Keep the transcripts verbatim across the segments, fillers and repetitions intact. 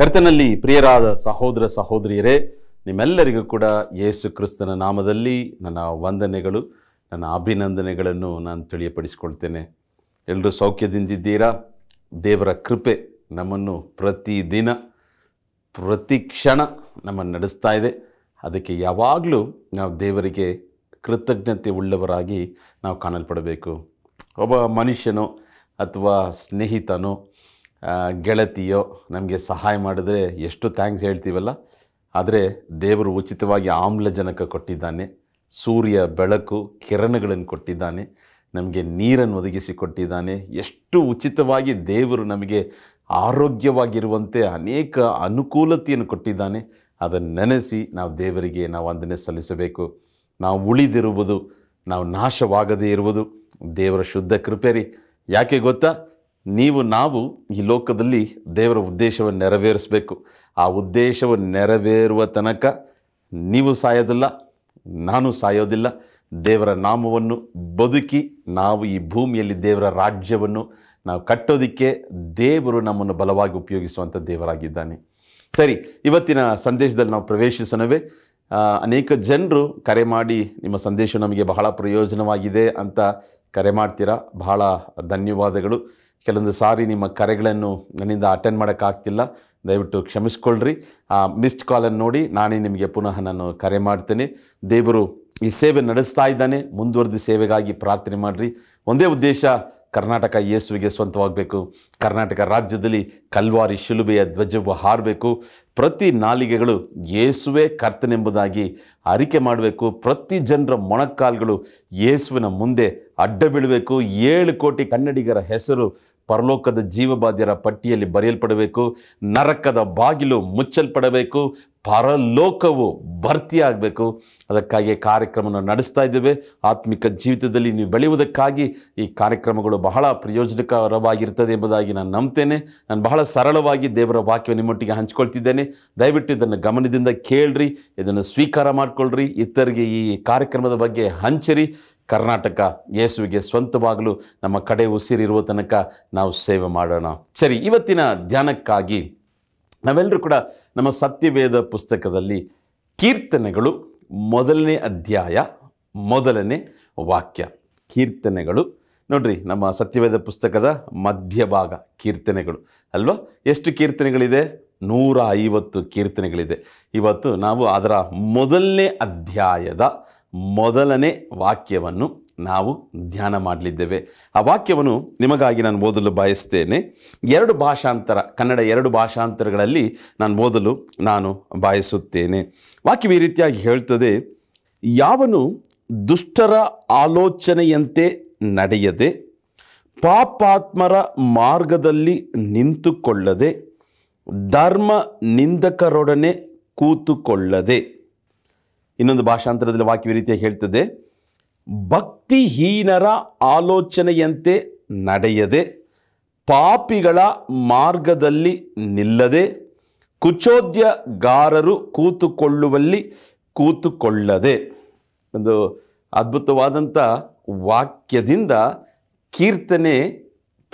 ಕರ್ತನಲ್ಲಿ ಪ್ರಿಯರಾದ ಸಹೋದರ ಸಹೋದರಿಯರೇ, ನಿಮ್ಮೆಲ್ಲರಿಗೂ ಕೂಡ ಯೇಸು ಕ್ರಿಸ್ತನ ನಾಮದಲ್ಲಿ ನನ್ನ ವಂದನೆಗಳು, ನನ್ನ ಅಭಿನಂದನೆಗಳನ್ನು ನಾನು ತಿಳಿಯಪಡಿಸಿಕೊಳ್ಳುತ್ತೇನೆ. ಎಲ್ಲರೂ ಸೌಖ್ಯದಿಂದಿದ್ದೀರಾ? ದೇವರ ಕೃಪೆ ನಮ್ಮನ್ನು ಪ್ರತಿದಿನ ಪ್ರತಿ ಕ್ಷಣ ನಮ್ಮನ್ನು ನಡೆಸ್ತಾ ಇದೆ. ಅದಕ್ಕೆ ಯಾವಾಗಲೂ ನಾವು ದೇವರಿಗೆ ಕೃತಜ್ಞತೆ ಉಳ್ಳವರಾಗಿ ನಾವು ಕಾಣಲ್ಪಡಬೇಕು. ಒಬ್ಬ ಮನುಷ್ಯನೋ ಅಥವಾ ಸ್ನೇಹಿತನೋ ಗೆಳತಿಯೋ ನಮಗೆ ಸಹಾಯ ಮಾಡಿದ್ರೆ ಎಷ್ಟು ಥ್ಯಾಂಕ್ಸ್ ಹೇಳ್ತೀವಲ್ಲ, ಆದರೆ ದೇವರು ಉಚಿತವಾಗಿ ಆಮ್ಲಜನಕ ಕೊಟ್ಟಿದ್ದಾನೆ, ಸೂರ್ಯ ಬೆಳಕು ಕಿರಣಗಳನ್ನು ಕೊಟ್ಟಿದ್ದಾನೆ, ನಮಗೆ ನೀರನ್ನು ಒದಗಿಸಿ ಕೊಟ್ಟಿದ್ದಾನೆ. ಎಷ್ಟು ಉಚಿತವಾಗಿ ದೇವರು ನಮಗೆ ಆರೋಗ್ಯವಾಗಿರುವಂತೆ ಅನೇಕ ಅನುಕೂಲತೆಯನ್ನು ಕೊಟ್ಟಿದ್ದಾನೆ. ಅದನ್ನು ನೆನೆಸಿ ನಾವು ದೇವರಿಗೆ ನಾವು ವಂದನೆ ಸಲ್ಲಿಸಬೇಕು. ನಾವು ಉಳಿದಿರುವುದು, ನಾವು ನಾಶವಾಗದೇ ಇರುವುದು ದೇವರ ಶುದ್ಧ ಕೃಪೆ ರೀ. ಯಾಕೆ ಗೊತ್ತಾ? ನೀವು ನಾವು ಈ ಲೋಕದಲ್ಲಿ ದೇವರ ಉದ್ದೇಶವನ್ನು ನೆರವೇರಿಸಬೇಕು. ಆ ಉದ್ದೇಶವನ್ನು ನೆರವೇರುವ ತನಕ ನೀವು ಸಾಯೋದಿಲ್ಲ, ನಾನು ಸಾಯೋದಿಲ್ಲ. ದೇವರ ನಾಮವನ್ನು ಬದುಕಿ ನಾವು ಈ ಭೂಮಿಯಲ್ಲಿ ದೇವರ ರಾಜ್ಯವನ್ನು ನಾವು ಕಟ್ಟೋದಕ್ಕೆ ದೇವರು ನಮ್ಮನ್ನು ಬಲವಾಗಿ ಉಪಯೋಗಿಸುವಂಥ ದೇವರಾಗಿದ್ದಾನೆ. ಸರಿ, ಇವತ್ತಿನ ಸಂದೇಶದಲ್ಲಿ ನಾವು ಪ್ರವೇಶಿಸೋಣವೇ. ಅನೇಕ ಜನರು ಕರೆ ಮಾಡಿ ನಿಮ್ಮ ಸಂದೇಶ ನಮಗೆ ಬಹಳ ಪ್ರಯೋಜನವಾಗಿದೆ ಅಂತ ಕರೆ ಮಾಡ್ತೀರಾ, ಬಹಳ ಧನ್ಯವಾದಗಳು. ಕೆಲವೊಂದು ಸಾರಿ ನಿಮ್ಮ ಕರೆಗಳನ್ನು ನನ್ನಿಂದ ಅಟೆಂಡ್ ಮಾಡೋಕ್ಕಾಗ್ತಿಲ್ಲ, ದಯವಿಟ್ಟು ಕ್ಷಮಿಸ್ಕೊಳ್ರಿ. ಆ ಮಿಸ್ಡ್ ಕಾಲನ್ನು ನೋಡಿ ನಾನೇ ನಿಮಗೆ ಪುನಃ ನಾನು ಕರೆ ಮಾಡ್ತೇನೆ. ದೇವರು ಈ ಸೇವೆ ನಡೆಸ್ತಾ ಇದ್ದಾನೆ, ಮುಂದುವರೆದು ಸೇವೆಗಾಗಿ ಪ್ರಾರ್ಥನೆ ಮಾಡಿರಿ. ಒಂದೇ ಉದ್ದೇಶ, ಕರ್ನಾಟಕ ಯೇಸುವಿಗೆ ಸ್ವಂತವಾಗಬೇಕು. ಕರ್ನಾಟಕ ರಾಜ್ಯದಲ್ಲಿ ಕಲ್ವಾರಿ ಶಿಲುಬೆಯ ಧ್ವಜವು ಹಾರಬೇಕು. ಪ್ರತಿ ನಾಲಿಗೆಗಳು ಯೇಸುವೆ ಕರ್ತನೆಂಬುದಾಗಿ ಅರಿಕೆ ಮಾಡಬೇಕು. ಪ್ರತಿ ಜನರ ಮೊಣಕಾಲ್ಗಳು ಯೇಸುವಿನ ಮುಂದೆ ಅಡ್ಡ ಬೀಳಬೇಕು. ಏಳು ಕೋಟಿ ಕನ್ನಡಿಗರ ಹೆಸರು ಪರಲೋಕದ ಜೀವಬಾಧ್ಯರ ಪಟ್ಟಿಯಲ್ಲಿ ಬರೆಯಲ್ಪಡಬೇಕು. ನರಕದ ಬಾಗಿಲು ಮುಚ್ಚಲ್ಪಡಬೇಕು, ಪರಲೋಕವು ಭರ್ತಿಯಾಗಬೇಕು. ಅದಕ್ಕಾಗಿ ಕಾರ್ಯಕ್ರಮವನ್ನು ನಡೆಸ್ತಾ ಇದ್ದೇವೆ. ಆತ್ಮಿಕ ಜೀವಿತದಲ್ಲಿ ನೀವು ಬೆಳೆಯುವುದಕ್ಕಾಗಿ ಈ ಕಾರ್ಯಕ್ರಮಗಳು ಬಹಳ ಪ್ರಯೋಜನಕರವಾಗಿರ್ತದೆ ಎಂಬುದಾಗಿ ನಾನು ನಂಬ್ತೇನೆ. ನಾನು ಬಹಳ ಸರಳವಾಗಿ ದೇವರ ವಾಕ್ಯವನ್ನು ನಿಮ್ಮೊಟ್ಟಿಗೆ ಹಂಚ್ಕೊಳ್ತಿದ್ದೇನೆ. ದಯವಿಟ್ಟು ಇದನ್ನು ಗಮನದಿಂದ ಕೇಳ್ರಿ, ಇದನ್ನು ಸ್ವೀಕಾರ ಮಾಡಿಕೊಳ್ಳ್ರಿ, ಇತರರಿಗೆ ಈ ಕಾರ್ಯಕ್ರಮದ ಬಗ್ಗೆ ಹಂಚಿರಿ. ಕರ್ನಾಟಕ ಯೇಸುವಿಗೆ ಸ್ವಂತವಾಗಲು ನಮ್ಮ ಕಡೆ ಉಸಿರಿರುವ ತನಕ ನಾವು ಸೇವೆ ಮಾಡೋಣ. ಸರಿ, ಇವತ್ತಿನ ಧ್ಯಾನಕ್ಕಾಗಿ ನಾವೆಲ್ಲರೂ ಕೂಡ ನಮ್ಮ ಸತ್ಯವೇದ ಪುಸ್ತಕದಲ್ಲಿ ಕೀರ್ತನೆಗಳು ಮೊದಲನೇ ಅಧ್ಯಾಯ ಮೊದಲನೇ ವಾಕ್ಯ. ಕೀರ್ತನೆಗಳು ನೋಡ್ರಿ, ನಮ್ಮ ಸತ್ಯವೇದ ಪುಸ್ತಕದ ಮಧ್ಯಭಾಗ ಕೀರ್ತನೆಗಳು ಅಲ್ವಾ. ಎಷ್ಟು ಕೀರ್ತನೆಗಳಿದೆ? ನೂರ ಐವತ್ತು ಕೀರ್ತನೆಗಳಿದೆ. ಇವತ್ತು ನಾವು ಅದರ ಮೊದಲನೇ ಅಧ್ಯಾಯದ ಮೊದಲನೇ ವಾಕ್ಯವನ್ನು ನಾವು ಧ್ಯಾನ ಮಾಡಲಿದ್ದೇವೆ. ಆ ವಾಕ್ಯವನ್ನು ನಿಮಗಾಗಿ ನಾನು ಓದಲು ಬಯಸ್ತೇನೆ. ಎರಡು ಭಾಷಾಂತರ, ಕನ್ನಡ ಎರಡು ಭಾಷಾಂತರಗಳಲ್ಲಿ ನಾನು ಓದಲು ನಾನು ಬಯಸುತ್ತೇನೆ. ವಾಕ್ಯವು ಈ ರೀತಿಯಾಗಿ ಹೇಳ್ತದೆ: ಯಾವನು ದುಷ್ಟರ ಆಲೋಚನೆಯಂತೆ ನಡೆಯದೆ, ಪಾಪಾತ್ಮರ ಮಾರ್ಗದಲ್ಲಿ ನಿಂತುಕೊಳ್ಳದೆ, ಧರ್ಮ ನಿಂದಕರೊಡನೆ ಕೂತುಕೊಳ್ಳದೆ. ಇನ್ನೊಂದು ಭಾಷಾಂತರದಲ್ಲಿ ವಾಕ್ಯವು ಈ ರೀತಿಯಾಗಿ ಹೇಳ್ತದೆ: ಭಕ್ತಿಹೀನರ ಆಲೋಚನೆಯಂತೆ ನಡೆಯದೆ, ಪಾಪಿಗಳ ಮಾರ್ಗದಲ್ಲಿ ನಿಲ್ಲದೆ, ಕುಚೋದ್ಯಗಾರರು ಕೂತುಕೊಳ್ಳುವಲ್ಲಿ ಕೂತುಕೊಳ್ಳದೆ. ಒಂದು ಅದ್ಭುತವಾದಂಥ ವಾಕ್ಯದಿಂದ ಕೀರ್ತನೆ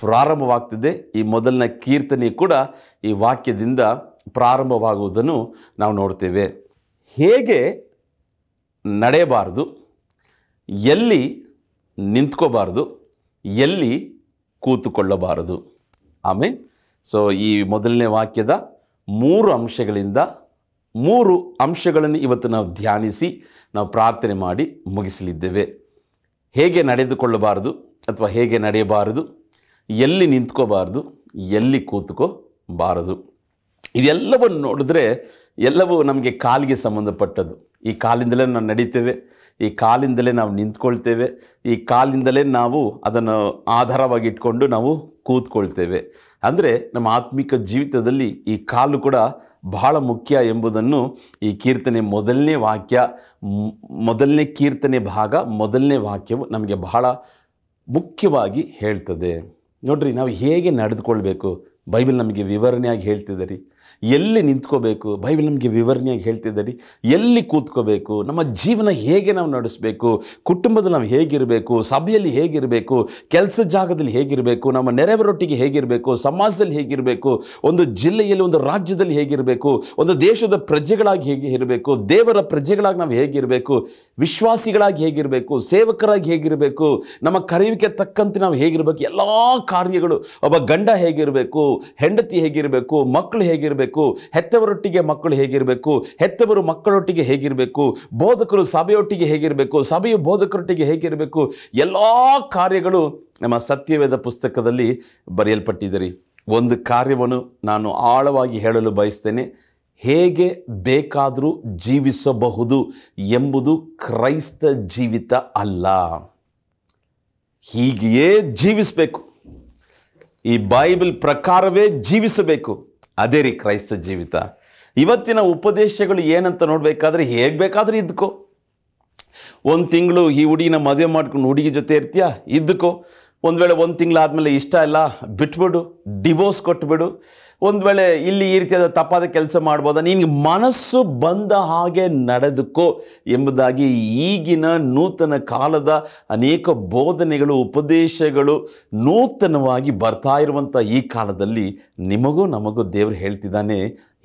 ಪ್ರಾರಂಭವಾಗ್ತದೆ. ಈ ಮೊದಲನೇ ಕೀರ್ತನೆ ಕೂಡ ಈ ವಾಕ್ಯದಿಂದ ಪ್ರಾರಂಭವಾಗುವುದನ್ನು ನಾವು ನೋಡ್ತೇವೆ. ಹೇಗೆ ನಡೆಯಬಾರ್ದು, ಎಲ್ಲಿ ನಿಂತ್ಕೋಬಾರ್ದು, ಎಲ್ಲಿ ಕೂತುಕೊಳ್ಳಬಾರದು. ಆಮೇಲೆ ಸೊ ಈ ಮೊದಲನೇ ವಾಕ್ಯದ ಮೂರು ಅಂಶಗಳಿಂದ ಮೂರು ಅಂಶಗಳನ್ನು ಇವತ್ತು ನಾವು ಧ್ಯಾನಿಸಿ ನಾವು ಪ್ರಾರ್ಥನೆ ಮಾಡಿ ಮುಗಿಸಲಿದ್ದೇವೆ. ಹೇಗೆ ನಡೆದುಕೊಳ್ಳಬಾರದು ಅಥವಾ ಹೇಗೆ ನಡೆಯಬಾರದು, ಎಲ್ಲಿ ನಿಂತ್ಕೋಬಾರ್ದು, ಎಲ್ಲಿ ಕೂತ್ಕೋಬಾರದು. ಇದೆಲ್ಲವನ್ನು ನೋಡಿದ್ರೆ ಎಲ್ಲವೂ ನಮಗೆ ಕಾಲಿಗೆ ಸಂಬಂಧಪಟ್ಟದ್ದು. ಈ ಕಾಲಿಂದಲೇ ನಾವು ನಡೀತೇವೆ, ಈ ಕಾಲಿಂದಲೇ ನಾವು ನಿಂತ್ಕೊಳ್ತೇವೆ, ಈ ಕಾಲಿಂದಲೇ ನಾವು ಅದನ್ನು ಆಧಾರವಾಗಿ ಇಟ್ಕೊಂಡು ನಾವು ಕೂತ್ಕೊಳ್ತೇವೆ. ಅಂದರೆ ನಮ್ಮ ಆತ್ಮಿಕ ಜೀವಿತದಲ್ಲಿ ಈ ಕಾಲು ಕೂಡ ಬಹಳ ಮುಖ್ಯ ಎಂಬುದನ್ನು ಈ ಕೀರ್ತನೆ ಮೊದಲನೇ ವಾಕ್ಯ ಮೊದಲನೇ ಕೀರ್ತನೆ ಭಾಗ ಮೊದಲನೇ ವಾಕ್ಯವು ನಮಗೆ ಬಹಳ ಮುಖ್ಯವಾಗಿ ಹೇಳ್ತದೆ. ನೋಡ್ರಿ, ನಾವು ಹೇಗೆ ನಡೆದುಕೊಳ್ಬೇಕು ಬೈಬಲ್ ನಮಗೆ ವಿವರಣೆಯಾಗಿ ಹೇಳ್ತಿದೆ ರೀ. ಎಲ್ಲಿ ನಿಂತುಕೋಬೇಕು ಬೈಬಲ್ ನಮಗೆ ವಿವರಣೆಯಾಗಿ ಹೇಳ್ತಿದ್ದಾರೆ. ಎಲ್ಲಿ ಕೂತ್ಕೋಬೇಕು, ನಮ್ಮ ಜೀವನ ಹೇಗೆ ನಾವು ನಡೆಸಬೇಕು, ಕುಟುಂಬದಲ್ಲಿ ನಾವು ಹೇಗಿರಬೇಕು, ಸಭೆಯಲ್ಲಿ ಹೇಗಿರಬೇಕು, ಕೆಲಸ ಜಾಗದಲ್ಲಿ ಹೇಗಿರಬೇಕು, ನಮ್ಮ ನೆರೆಯವರೊಟ್ಟಿಗೆ ಹೇಗಿರಬೇಕು, ಸಮಾಜದಲ್ಲಿ ಹೇಗಿರಬೇಕು, ಒಂದು ಜಿಲ್ಲೆಯಲ್ಲಿ ಒಂದು ರಾಜ್ಯದಲ್ಲಿ ಹೇಗಿರಬೇಕು, ಒಂದು ದೇಶದ ಪ್ರಜೆಗಳಾಗಿ ಹೇಗೆ ಇರಬೇಕು, ದೇವರ ಪ್ರಜೆಗಳಾಗಿ ನಾವು ಹೇಗಿರಬೇಕು, ವಿಶ್ವಾಸಿಗಳಾಗಿ ಹೇಗಿರಬೇಕು, ಸೇವಕರಾಗಿ ಹೇಗಿರಬೇಕು, ನಮ್ಮ ಕರೆಯುವಿಕೆ ತಕ್ಕಂತೆ ನಾವು ಹೇಗಿರಬೇಕು, ಎಲ್ಲ ಕಾರ್ಯಗಳು, ಒಬ್ಬ ಗಂಡ ಹೇಗಿರಬೇಕು, ಹೆಂಡತಿ ಹೇಗಿರಬೇಕು, ಮಕ್ಕಳು ಹೇಗಿರಬೇಕು, ಹೆತ್ತವರೊಟ್ಟಿಗೆ ಮಕ್ಕಳು ಹೇಗಿರಬೇಕು, ಹೆತ್ತವರು ಮಕ್ಕಳೊಟ್ಟಿಗೆ ಹೇಗಿರಬೇಕು, ಬೋಧಕರು ಸಭೆಯೊಟ್ಟಿಗೆ ಹೇಗಿರಬೇಕು, ಸಭೆಯು ಬೋಧಕರೊಟ್ಟಿಗೆ ಹೇಗಿರಬೇಕು, ಎಲ್ಲ ಕಾರ್ಯಗಳು ನಮ್ಮ ಸತ್ಯವೇದ ಪುಸ್ತಕದಲ್ಲಿ ಬರೆಯಲ್ಪಟ್ಟಿದೆ. ಒಂದು ಕಾರ್ಯವನ್ನು ನಾನು ಆಳವಾಗಿ ಹೇಳಲು ಬಯಸ್ತೇನೆ. ಹೇಗೆ ಬೇಕಾದರೂ ಜೀವಿಸಬಹುದು ಎಂಬುದು ಕ್ರೈಸ್ತ ಜೀವಿತ ಅಲ್ಲ. ಹೀಗೆಯೇ ಜೀವಿಸಬೇಕು, ಈ ಬೈಬಲ್ ಪ್ರಕಾರವೇ ಜೀವಿಸಬೇಕು. ಅದೇ ರೀ ಕ್ರೈಸ್ತ ಜೀವಿತ. ಇವತ್ತಿನ ಉಪದೇಶಗಳು ಏನಂತ ನೋಡಬೇಕಾದ್ರೆ ಹೇಗೆ ಬೇಕಾದರೂ ಇದ್ದುಕೋ, ಒಂದು ತಿಂಗಳು ಈ ಹುಡುಗಿನ ಮದುವೆ ಮಾಡ್ಕೊಂಡು ಹುಡುಗಿ ಜೊತೆ ಇರ್ತೀಯ, ಇದ್ದುಕೋ. ಒಂದು ವೇಳೆ ಒಂದು ತಿಂಗಳಾದಮೇಲೆ ಇಷ್ಟ ಇಲ್ಲ ಬಿಟ್ಬಿಡು, ಡಿವೋರ್ಸ್ ಕೊಟ್ಬಿಡು. ಒಂದು ವೇಳೆ ಇಲ್ಲಿ ಈ ರೀತಿಯಾದ ತಪ್ಪಾದ ಕೆಲಸ ಮಾಡ್ಬೋದಾ, ನಿನಗೆ ಮನಸ್ಸು ಬಂದ ಹಾಗೆ ನಡೆದುಕೋ ಎಂಬುದಾಗಿ ಈಗಿನ ನೂತನ ಕಾಲದ ಅನೇಕ ಬೋಧನೆಗಳು, ಉಪದೇಶಗಳು ನೂತನವಾಗಿ ಬರ್ತಾ ಇರುವಂಥ ಈ ಕಾಲದಲ್ಲಿ ನಿಮಗೂ ನಮಗೂ ದೇವರು ಹೇಳ್ತಿದ್ದಾನೆ,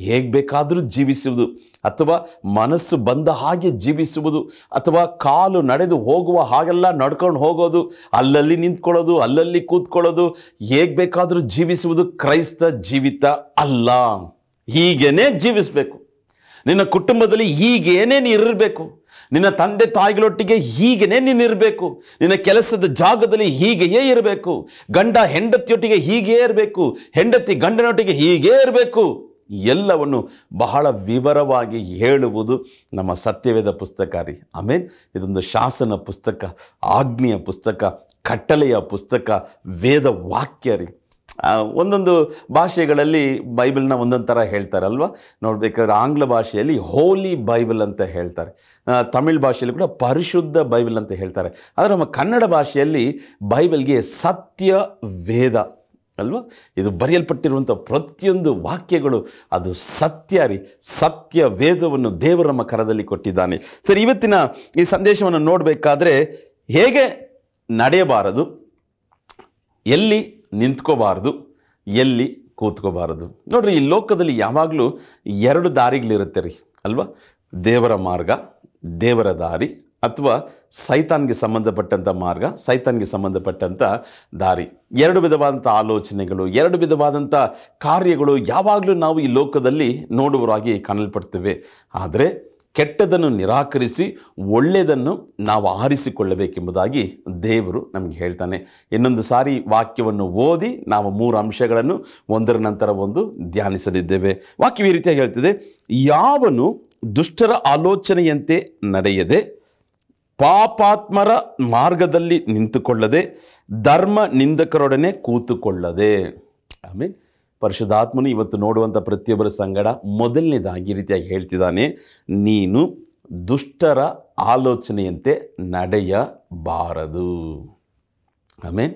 ಹೇಗೆ ಬೇಕಾದರೂ ಜೀವಿಸುವುದು ಅಥವಾ ಮನಸ್ಸು ಬಂದ ಹಾಗೆ ಜೀವಿಸುವುದು ಅಥವಾ ಕಾಲು ನಡೆದು ಹೋಗುವ ಹಾಗೆಲ್ಲ ನಡ್ಕೊಂಡು ಹೋಗೋದು, ಅಲ್ಲಲ್ಲಿ ನಿಂತ್ಕೊಳ್ಳೋದು, ಅಲ್ಲಲ್ಲಿ ಕೂತ್ಕೊಳ್ಳೋದು, ಹೇಗೆ ಬೇಕಾದರೂ ಜೀವಿಸುವುದು ಕ್ರೈಸ್ತ ಜೀವಿತ ಅಲ್ಲ. ಹೀಗೇನೇ ಜೀವಿಸಬೇಕು. ನಿನ್ನ ಕುಟುಂಬದಲ್ಲಿ ಹೀಗೇನೇ ಇರಬೇಕು, ನಿನ್ನ ತಂದೆ ತಾಯಿಗಳೊಟ್ಟಿಗೆ ಹೀಗೇನೇ ನೀನಿರಬೇಕು, ನಿನ್ನ ಕೆಲಸದ ಜಾಗದಲ್ಲಿ ಹೀಗೆಯೇ ಇರಬೇಕು, ಗಂಡ ಹೆಂಡತಿಯೊಟ್ಟಿಗೆ ಹೀಗೇ ಇರಬೇಕು, ಹೆಂಡತಿ ಗಂಡನೊಟ್ಟಿಗೆ ಹೀಗೇ ಇರಬೇಕು. ಎಲ್ಲವನ್ನು ಬಹಳ ವಿವರವಾಗಿ ಹೇಳುವುದು ನಮ್ಮ ಸತ್ಯವೇದ ಪುಸ್ತಕ ರೀ. ಆಮೇಲೆ ಇದೊಂದು ಶಾಸನ ಪುಸ್ತಕ, ಆಜ್ಞೆಯ ಪುಸ್ತಕ, ಕಟ್ಟಳೆಯ ಪುಸ್ತಕ, ವೇದ ವಾಕ್ಯ ರೀ. ಒಂದೊಂದು ಭಾಷೆಗಳಲ್ಲಿ ಬೈಬಲ್ನ ಒಂದೊಂದು ಥರ ಹೇಳ್ತಾರಲ್ವ. ನೋಡಬೇಕಾದ್ರೆ ಆಂಗ್ಲ ಭಾಷೆಯಲ್ಲಿ ಹೋಲಿ ಬೈಬಲ್ ಅಂತ ಹೇಳ್ತಾರೆ, ತಮಿಳ್ ಭಾಷೆಯಲ್ಲಿ ಕೂಡ ಪರಿಶುದ್ಧ ಬೈಬಲ್ ಅಂತ ಹೇಳ್ತಾರೆ. ಆದರೆ ನಮ್ಮ ಕನ್ನಡ ಭಾಷೆಯಲ್ಲಿ ಬೈಬಲ್ಗೆ ಸತ್ಯ ವೇದ ಅಲ್ವಾ, ಇದು ಬರೆಯಲ್ಪಟ್ಟಿರುವಂಥ ಪ್ರತಿಯೊಂದು ವಾಕ್ಯಗಳು ಅದು ಸತ್ಯ ರೀ. ಸತ್ಯ ವೇದವನ್ನು ದೇವರು ನಮ್ಮ ಕರದಲ್ಲಿ ಕೊಟ್ಟಿದ್ದಾನೆ. ಸರಿ, ಇವತ್ತಿನ ಈ ಸಂದೇಶವನ್ನು ನೋಡಬೇಕಾದ್ರೆ ಹೇಗೆ ನಡೆಯಬಾರದು, ಎಲ್ಲಿ ನಿಂತ್ಕೋಬಾರದು, ಎಲ್ಲಿ ಕೂತ್ಕೋಬಾರದು. ನೋಡಿರಿ, ಈ ಲೋಕದಲ್ಲಿ ಯಾವಾಗಲೂ ಎರಡು ದಾರಿಗಳಿರುತ್ತೆ ರೀ ಅಲ್ವಾ. ದೇವರ ಮಾರ್ಗ, ದೇವರ ದಾರಿ, ಅಥವಾ ಸೈತಾನ್ಗೆ ಸಂಬಂಧಪಟ್ಟಂಥ ಮಾರ್ಗ, ಸೈತಾನ್ಗೆ ಸಂಬಂಧಪಟ್ಟಂಥ ದಾರಿ. ಎರಡು ವಿಧವಾದಂಥ ಆಲೋಚನೆಗಳು, ಎರಡು ವಿಧವಾದಂಥ ಕಾರ್ಯಗಳು ಯಾವಾಗಲೂ ನಾವು ಈ ಲೋಕದಲ್ಲಿ ನೋಡುವರಾಗಿ ಕಾಣಲ್ಪಡ್ತೇವೆ. ಆದರೆ ಕೆಟ್ಟದನ್ನು ನಿರಾಕರಿಸಿ ಒಳ್ಳೆಯದನ್ನು ನಾವು ಆರಿಸಿಕೊಳ್ಳಬೇಕೆಂಬುದಾಗಿ ದೇವರು ನಮಗೆ ಹೇಳ್ತಾನೆ. ಇನ್ನೊಂದು ಸಾರಿ ವಾಕ್ಯವನ್ನು ಓದಿ ನಾವು ಮೂರು ಅಂಶಗಳನ್ನು ಒಂದರ ನಂತರ ಒಂದು ಧ್ಯಾನಿಸಲಿದ್ದೇವೆ. ವಾಕ್ಯವು ಈ ರೀತಿಯಾಗಿ ಹೇಳ್ತಿದೆ, ಯಾವನು ದುಷ್ಟರ ಆಲೋಚನೆಯಂತೆ ನಡೆಯದೆ, ಪಾಪಾತ್ಮರ ಮಾರ್ಗದಲ್ಲಿ ನಿಂತುಕೊಳ್ಳದೆ, ಧರ್ಮ ನಿಂದಕರೊಡನೆ ಕೂತುಕೊಳ್ಳದೆ. ಆಮೇಲೆ ಪರಿಶುದ್ಧಾತ್ಮನು ಇವತ್ತು ನೋಡುವಂಥ ಪ್ರತಿಯೊಬ್ಬರ ಸಂಗಡ ಮೊದಲನೇದಾಗಿ ಈ ರೀತಿಯಾಗಿ ಹೇಳ್ತಿದ್ದಾನೆ, ನೀನು ದುಷ್ಟರ ಆಲೋಚನೆಯಂತೆ ನಡೆಯಬಾರದು. ಆಮೇಲೆ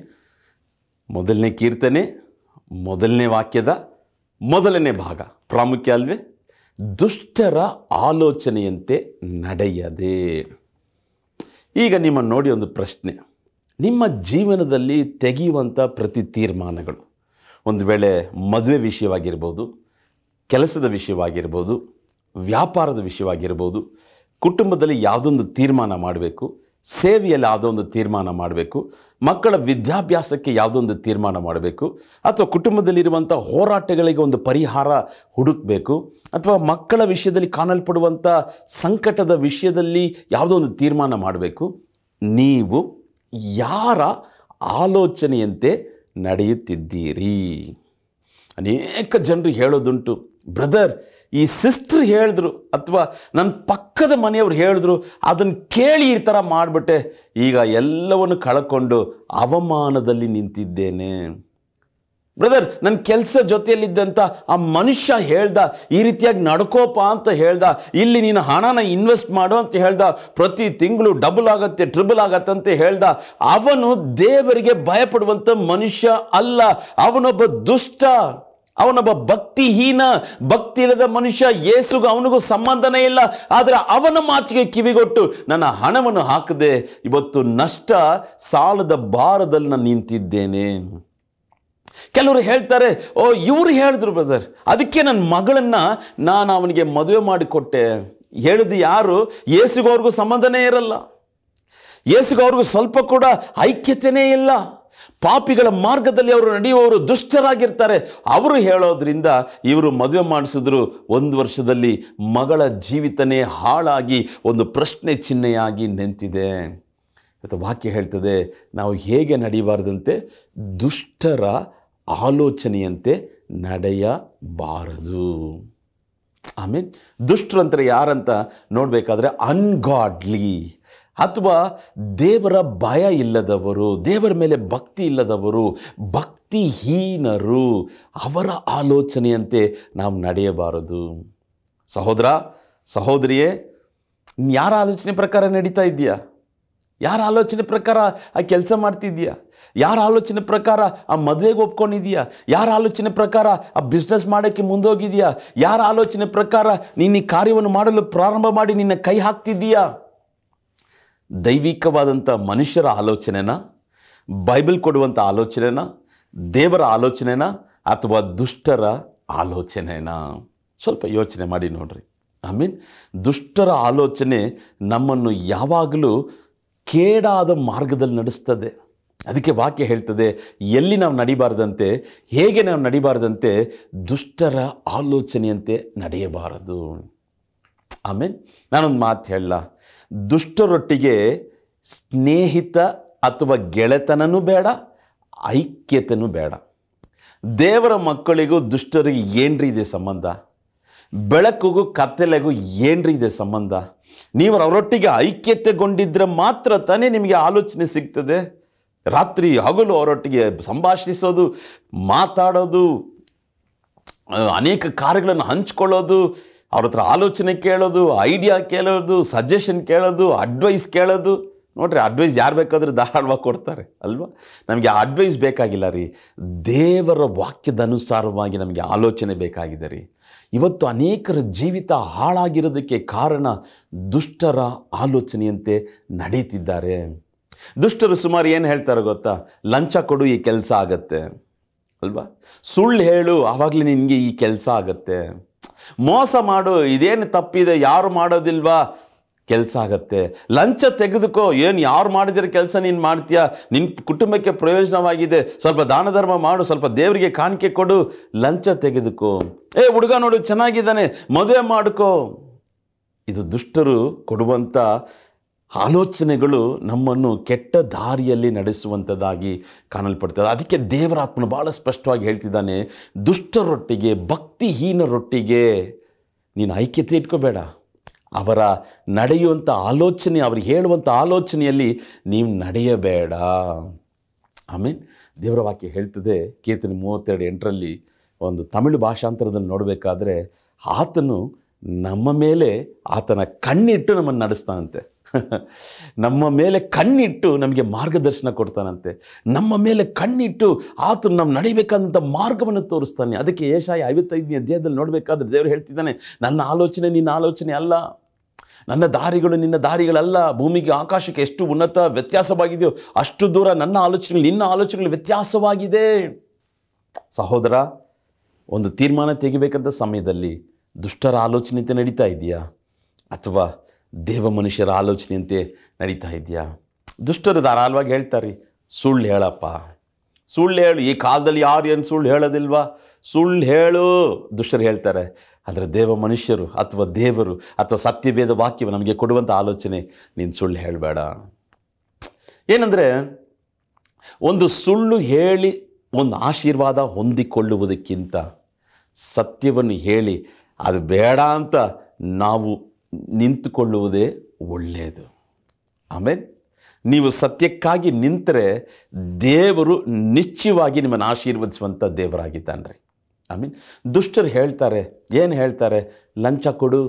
ಮೊದಲನೇ ಕೀರ್ತನೆ ಮೊದಲನೇ ವಾಕ್ಯದ ಮೊದಲನೇ ಭಾಗ ಪ್ರಾಮುಖ್ಯ ಅಲ್ವೇ, ದುಷ್ಟರ ಆಲೋಚನೆಯಂತೆ ನಡೆಯದೆ. ಈಗ ನಿಮ್ಮನ್ನು ನೋಡಿ ಒಂದು ಪ್ರಶ್ನೆ, ನಿಮ್ಮ ಜೀವನದಲ್ಲಿ ತೆಗೆಯುವಂಥ ಪ್ರತಿ ತೀರ್ಮಾನಗಳು, ಒಂದು ವೇಳೆ ಮದುವೆ ವಿಷಯವಾಗಿರ್ಬೋದು, ಕೆಲಸದ ವಿಷಯವಾಗಿರ್ಬೋದು, ವ್ಯಾಪಾರದ ವಿಷಯವಾಗಿರ್ಬೋದು, ಕುಟುಂಬದಲ್ಲಿ ಯಾವುದೊಂದು ತೀರ್ಮಾನ ಮಾಡಬೇಕು, ಸೇವೆಯಲ್ಲಿ ಯಾವುದೊಂದು ತೀರ್ಮಾನ ಮಾಡಬೇಕು, ಮಕ್ಕಳ ವಿದ್ಯಾಭ್ಯಾಸಕ್ಕೆ ಯಾವುದೊಂದು ತೀರ್ಮಾನ ಮಾಡಬೇಕು, ಅಥವಾ ಕುಟುಂಬದಲ್ಲಿರುವಂಥ ಹೋರಾಟಗಳಿಗೆ ಒಂದು ಪರಿಹಾರ ಹುಡುಕಬೇಕು, ಅಥವಾ ಮಕ್ಕಳ ವಿಷಯದಲ್ಲಿ ಕಾಣಲ್ಪಡುವಂಥ ಸಂಕಟದ ವಿಷಯದಲ್ಲಿ ಯಾವುದೋ ಒಂದು ತೀರ್ಮಾನ ಮಾಡಬೇಕು. ನೀವು ಯಾರ ಆಲೋಚನೆಯಂತೆ ನಡೆಯುತ್ತಿದ್ದೀರಿ? ಅನೇಕ ಜನರು ಹೇಳೋದುಂಟು, ಬ್ರದರ್ ಈ ಸಿಸ್ಟ್ರ್ ಹೇಳಿದ್ರು ಅಥವಾ ನನ್ನ ಪಕ್ಕದ ಮನೆಯವ್ರು ಹೇಳಿದ್ರು, ಅದನ್ನು ಕೇಳಿ ಈ ಥರ ಮಾಡಿಬಿಟ್ಟೆ, ಈಗ ಎಲ್ಲವನ್ನು ಕಳ್ಕೊಂಡು ಅವಮಾನದಲ್ಲಿ ನಿಂತಿದ್ದೇನೆ. ಬ್ರದರ್ ನನ್ನ ಕೆಲಸ ಜೊತೆಯಲ್ಲಿದ್ದಂಥ ಆ ಮನುಷ್ಯ ಹೇಳ್ದ, ಈ ರೀತಿಯಾಗಿ ನಡ್ಕೋಪ ಅಂತ ಹೇಳ್ದ, ಇಲ್ಲಿ ನೀನು ಹಣನ ಇನ್ವೆಸ್ಟ್ ಮಾಡು ಅಂತ ಹೇಳ್ದ, ಪ್ರತಿ ತಿಂಗಳು ಡಬಲ್ ಆಗತ್ತೆ ಟ್ರಿಬಲ್ ಆಗತ್ತೆ ಅಂತ ಹೇಳ್ದ. ಅವನು ದೇವರಿಗೆ ಭಯಪಡುವಂಥ ಮನುಷ್ಯ ಅಲ್ಲ, ಅವನೊಬ್ಬ ದುಷ್ಟ. ಅವನೊಬ್ಬ ಭಕ್ತಿಹೀನ ಭಕ್ತಿರದ ಮನುಷ್ಯ ಯೇಸುಗೆ ಅವನಿಗೂ ಸಂಬಂಧನೇ ಇಲ್ಲ ಆದರೆ ಅವನ ಮಾತಿಗೆ ಕಿವಿಗೊಟ್ಟು ನನ್ನ ಹಣವನ್ನು ಹಾಕದೆ ಇವತ್ತು ನಷ್ಟ ಸಾಲದ ಭಾರದಲ್ಲಿ ನಾನು ನಿಂತಿದ್ದೇನೆ। ಕೆಲವರು ಹೇಳ್ತಾರೆ ಓ ಇವರು ಹೇಳಿದ್ರು ಬ್ರದರ್ ಅದಕ್ಕೆ ನನ್ನ ಮಗಳನ್ನ ನಾನು ಅವನಿಗೆ ಮದುವೆ ಮಾಡಿ ಕೊಟ್ಟೆ। ಹೇಳಿದ ಯಾರು? ಯೇಸುಗೆ ಅವರಿಗೂ ಸಂಬಂಧನೇ ಇರಲ್ಲ, ಯೇಸುಗೆ ಅವರಿಗೂ ಸ್ವಲ್ಪ ಕೂಡ ಐಕ್ಯತೆನೇ ಇಲ್ಲ, ಪಾಪಿಗಳ ಮಾರ್ಗದಲ್ಲಿ ಅವರು ನಡೆಯುವವರು ದುಷ್ಟರಾಗಿರ್ತಾರೆ ಅವರು ಹೇಳೋದ್ರಿಂದ ಇವರು ಮದುವೆ ಮಾಡಿಸಿದ್ರು। ಒಂದು ವರ್ಷದಲ್ಲಿ ಮಗಳ ಜೀವಿತನೇ ಹಾಳಾಗಿ ಒಂದು ಪ್ರಶ್ನೆ ಚಿಹ್ನೆಯಾಗಿ ನಿಂತಿದೆ। ಇವತ್ತು ವಾಕ್ಯ ಹೇಳ್ತದೆ ನಾವು ಹೇಗೆ ನಡೆಯಬಾರದಂತೆ, ದುಷ್ಟರ ಆಲೋಚನೆಯಂತೆ ನಡೆಯಬಾರದು। ಆಮೇಲೆ ದುಷ್ಟರು ಅಂತ ಯಾರಂತ ನೋಡಬೇಕಾದ್ರೆ ಅನ್ಗಾಡ್ಲಿ ಅಥವಾ ದೇವರ ಭಯ ಇಲ್ಲದವರು, ದೇವರ ಮೇಲೆ ಭಕ್ತಿ ಇಲ್ಲದವರು, ಭಕ್ತಿಹೀನರು, ಅವರ ಆಲೋಚನೆಯಂತೆ ನಾವು ನಡೆಯಬಾರದು। ಸಹೋದರ ಸಹೋದರಿಯೇ, ಯಾರ ಆಲೋಚನೆ ಪ್ರಕಾರ ನಡೀತಾ ಇದೆಯಾ? ಯಾರ ಆಲೋಚನೆ ಪ್ರಕಾರ ಆ ಕೆಲಸ ಮಾಡ್ತಿದ್ದೀಯಾ? ಯಾರ ಆಲೋಚನೆ ಪ್ರಕಾರ ಆ ಮದುವೆಗೆ ಒಪ್ಕೊಂಡಿದೀಯಾ? ಯಾರ ಆಲೋಚನೆ ಪ್ರಕಾರ ಆ ಬಿಸ್ನೆಸ್ ಮಾಡೋಕ್ಕೆ ಮುಂದೋಗಿದೀಯಾ? ಯಾರ ಆಲೋಚನೆ ಪ್ರಕಾರ ನೀನು ಈ ಕಾರ್ಯವನ್ನು ಮಾಡಲು ಪ್ರಾರಂಭ ಮಾಡಿ ನಿನ್ನ ಕೈ ಹಾಕ್ತಿದ್ದೀಯಾ? ದೈವಿಕವಾದಂಥ ಮನುಷ್ಯರ ಆಲೋಚನೆನ, ಬೈಬಲ್ ಕೊಡುವಂಥ ಆಲೋಚನೆನ, ದೇವರ ಆಲೋಚನೆನ ಅಥವಾ ದುಷ್ಟರ ಆಲೋಚನೆನ ಸ್ವಲ್ಪ ಯೋಚನೆ ಮಾಡಿ ನೋಡ್ರಿ। ಐ ಮೀನ್ ದುಷ್ಟರ ಆಲೋಚನೆ ನಮ್ಮನ್ನು ಯಾವಾಗಲೂ ಕೇಡಾದ ಮಾರ್ಗದಲ್ಲಿ ನಡೆಸ್ತದೆ। ಅದಕ್ಕೆ ವಾಕ್ಯ ಹೇಳ್ತದೆ ಎಲ್ಲಿ ನಾವು ನಡಿಬಾರ್ದಂತೆ, ಹೇಗೆ ನಾವು ನಡಿಬಾರ್ದಂತೆ, ದುಷ್ಟರ ಆಲೋಚನೆಯಂತೆ ನಡೆಯಬಾರದು। ಆಮೇಲೆ ನಾನೊಂದು ಮಾತು ಹೇಳಲ್ಲ, ದುಷ್ಟರೊಟ್ಟಿಗೆ ಸ್ನೇಹಿತ ಅಥವಾ ಗೆಳೆತನೂ ಬೇಡ, ಐಕ್ಯತೆಯೂ ಬೇಡ। ದೇವರ ಮಕ್ಕಳಿಗೂ ದುಷ್ಟರಿಗೆ ಏನ್ರಿ ಇದೆ ಸಂಬಂಧ? ಬೆಳಕಿಗೂ ಕತ್ತಲೆಗೂ ಏನ್ರಿ ಇದೆ ಸಂಬಂಧ? ನೀವು ಅವರೊಟ್ಟಿಗೆ ಐಕ್ಯತೆಗೊಂಡಿದ್ದರೆ ಮಾತ್ರ ತಾನೇ ನಿಮಗೆ ಆಲೋಚನೆ ಸಿಗ್ತದೆ। ರಾತ್ರಿ ಹಗಲು ಅವರೊಟ್ಟಿಗೆ ಸಂಭಾಷಿಸೋದು, ಮಾತಾಡೋದು, ಅನೇಕ ಕಾರ್ಯಗಳನ್ನು ಹಂಚಿಕೊಳ್ಳೋದು, ಅವ್ರ ಹತ್ರ ಆಲೋಚನೆ ಕೇಳೋದು, ಐಡಿಯಾ ಕೇಳೋದು, ಸಜೆಷನ್ ಕೇಳೋದು, ಅಡ್ವೈಸ್ ಕೇಳೋದು। ನೋಡ್ರಿ, ಅಡ್ವೈಸ್ ಯಾರು ಬೇಕಾದರೂ ಧಾರಾಳವಾಗಿ ಕೊಡ್ತಾರೆ ಅಲ್ವಾ? ನಮಗೆ ಆ ಅಡ್ವೈಸ್ ಬೇಕಾಗಿಲ್ಲ ರೀ, ದೇವರ ವಾಕ್ಯದ ಅನುಸಾರವಾಗಿ ನಮಗೆ ಆಲೋಚನೆ ಬೇಕಾಗಿದೆ ರೀ। ಇವತ್ತು ಅನೇಕರ ಜೀವಿತ ಹಾಳಾಗಿರೋದಕ್ಕೆ ಕಾರಣ ದುಷ್ಟರ ಆಲೋಚನೆಯಂತೆ ನಡೀತಿದ್ದಾರೆ। ದುಷ್ಟರು ಸುಮಾರು ಏನು ಹೇಳ್ತಾರೆ ಗೊತ್ತಾ? ಲಂಚ ಕೊಡು, ಈ ಕೆಲಸ ಆಗತ್ತೆ ಅಲ್ವಾ? ಸುಳ್ಳು ಹೇಳು, ಆವಾಗಲೇ ನಿನಗೆ ಈ ಕೆಲಸ ಆಗತ್ತೆ। ಮೋಸ ಮಾಡು, ಇದೇನು ತಪ್ಪಿದೆ, ಯಾರು ಮಾಡೋದಿಲ್ವಾ, ಕೆಲಸ ಆಗತ್ತೆ। ಲಂಚ ತೆಗೆದುಕೋ, ಏನು ಯಾರು ಮಾಡಿದರೆ ಕೆಲಸ ನೀನು ಮಾಡ್ತೀಯಾ, ನಿನ್ನ ಕುಟುಂಬಕ್ಕೆ ಪ್ರಯೋಜನವಾಗಿದೆ, ಸ್ವಲ್ಪ ದಾನ ಧರ್ಮ ಮಾಡು, ಸ್ವಲ್ಪ ದೇವರಿಗೆ ಕಾಣಿಕೆ ಕೊಡು, ಲಂಚ ತೆಗೆದುಕೋ, ಏ ಹುಡುಗ ನೋಡು ಚೆನ್ನಾಗಿದ್ದಾನೆ ಮದುವೆ ಮಾಡ್ಕೋ। ಇದು ದುಷ್ಟರು ಕೊಡುವಂಥ ಆಲೋಚನೆಗಳು ನಮ್ಮನ್ನು ಕೆಟ್ಟ ದಾರಿಯಲ್ಲಿ ನಡೆಸುವಂಥದ್ದಾಗಿ ಕಾಣಲ್ಪಡ್ತದೆ। ಅದಕ್ಕೆ ದೇವರಾತ್ಮನು ಭಾಳ ಸ್ಪಷ್ಟವಾಗಿ ಹೇಳ್ತಿದ್ದಾನೆ, ದುಷ್ಟರೊಟ್ಟಿಗೆ ಭಕ್ತಿಹೀನರೊಟ್ಟಿಗೆ ನೀನು ಐಕ್ಯತೆ ಇಟ್ಕೋಬೇಡ, ಅವರ ನಡೆಯುವಂಥ ಆಲೋಚನೆ, ಅವ್ರು ಹೇಳುವಂಥ ಆಲೋಚನೆಯಲ್ಲಿ ನೀವು ನಡೆಯಬೇಡ। ಆಮೇಲೆ ದೇವರ ವಾಕ್ಯ ಹೇಳ್ತದೆ ಕೀರ್ತನೆ ಮೂವತ್ತೆರಡು ಎಂಟರಲ್ಲಿ, ಒಂದು ತಮಿಳು ಭಾಷಾಂತರದಲ್ಲಿ ನೋಡಬೇಕಾದ್ರೆ, ಆತನು ನಮ್ಮ ಮೇಲೆ ಆತನ ಕಣ್ಣಿಟ್ಟು ನಮ್ಮನ್ನು ನಡೆಸ್ತಾನಂತೆ, ನಮ್ಮ ಮೇಲೆ ಕಣ್ಣಿಟ್ಟು ನಮಗೆ ಮಾರ್ಗದರ್ಶನ ಕೊಡ್ತಾನಂತೆ, ನಮ್ಮ ಮೇಲೆ ಕಣ್ಣಿಟ್ಟು ಆತನು ನಮ್ಮ ನಡಿಬೇಕಾದಂಥ ಮಾರ್ಗವನ್ನು ತೋರಿಸ್ತಾನೆ। ಅದಕ್ಕೆ ಯೆಶಾಯ ಐವತ್ತೈದನೇ ಅಧ್ಯಾಯದಲ್ಲಿ ನೋಡಬೇಕಾದ್ರೆ ದೇವರು ಹೇಳ್ತಿದ್ದಾನೆ, ನನ್ನ ಆಲೋಚನೆ ನಿನ್ನ ಆಲೋಚನೆ ಅಲ್ಲ, ನನ್ನ ದಾರಿಗಳು ನಿನ್ನ ದಾರಿಗಳಲ್ಲ, ಭೂಮಿಗೆ ಆಕಾಶಕ್ಕೆ ಎಷ್ಟು ಉನ್ನತ ವ್ಯತ್ಯಾಸವಾಗಿದೆಯೋ ಅಷ್ಟು ದೂರ ನನ್ನ ಆಲೋಚನೆಗಳು ನಿನ್ನ ಆಲೋಚನೆಗಳು ವ್ಯತ್ಯಾಸವಾಗಿದೆ। ಸಹೋದರ, ಒಂದು ತೀರ್ಮಾನ ತೆಗಿಬೇಕಂತ ಸಮಯದಲ್ಲಿ ದುಷ್ಟರ ಆಲೋಚನೆಯಂತೆ ನಡೀತಾ ಇದೆಯಾ ಅಥವಾ ದೇವ ಮನುಷ್ಯರ ಆಲೋಚನೆಯಂತೆ ನಡೀತಾ ಇದೆಯಾ? ದುಷ್ಟರು ಧಾರಾಳವಾಗಿ ಹೇಳ್ತಾರೆ, ಸುಳ್ಳು ಹೇಳಪ್ಪ, ಸುಳ್ಳು ಹೇಳು, ಈ ಕಾಲದಲ್ಲಿ ಯಾರು ಏನು ಸುಳ್ಳು ಹೇಳೋದಿಲ್ವಾ, ಸುಳ್ಳು ಹೇಳು ದುಷ್ಟರು ಹೇಳ್ತಾರೆ। ಆದರೆ ದೇವ ಮನುಷ್ಯರು ಅಥವಾ ದೇವರು ಅಥವಾ ಸತ್ಯವೇದ ವಾಕ್ಯವು ನಮಗೆ ಕೊಡುವಂಥ ಆಲೋಚನೆ, ನೀನು ಸುಳ್ಳು ಹೇಳಬೇಡ। ಏನಂದರೆ, ಒಂದು ಸುಳ್ಳು ಹೇಳಿ ಒಂದು ಆಶೀರ್ವಾದ ಹೊಂದಿಕೊಳ್ಳುವುದಕ್ಕಿಂತ ಸತ್ಯವನ್ನು ಹೇಳಿ ಅದು ಬೇಡ ಅಂತ ನಾವು ನಿಂತುಕೊಳ್ಳುವುದೇ ಒಳ್ಳೆಯದು। ಆಮೇಲೆ ನೀವು ಸತ್ಯಕ್ಕಾಗಿ ನಿಂತರೆ ದೇವರು ನಿಶ್ಚಯವಾಗಿ ನಿಮ್ಮನ್ನು ಆಶೀರ್ವದಿಸುವಂಥ ದೇವರಾಗಿದ್ದಾನೆ ರೀ। ಐ ಮೀನ್ ದುಷ್ಟರು ಹೇಳ್ತಾರೆ, ಏನು ಹೇಳ್ತಾರೆ? ಲಂಚ ಕೊಡು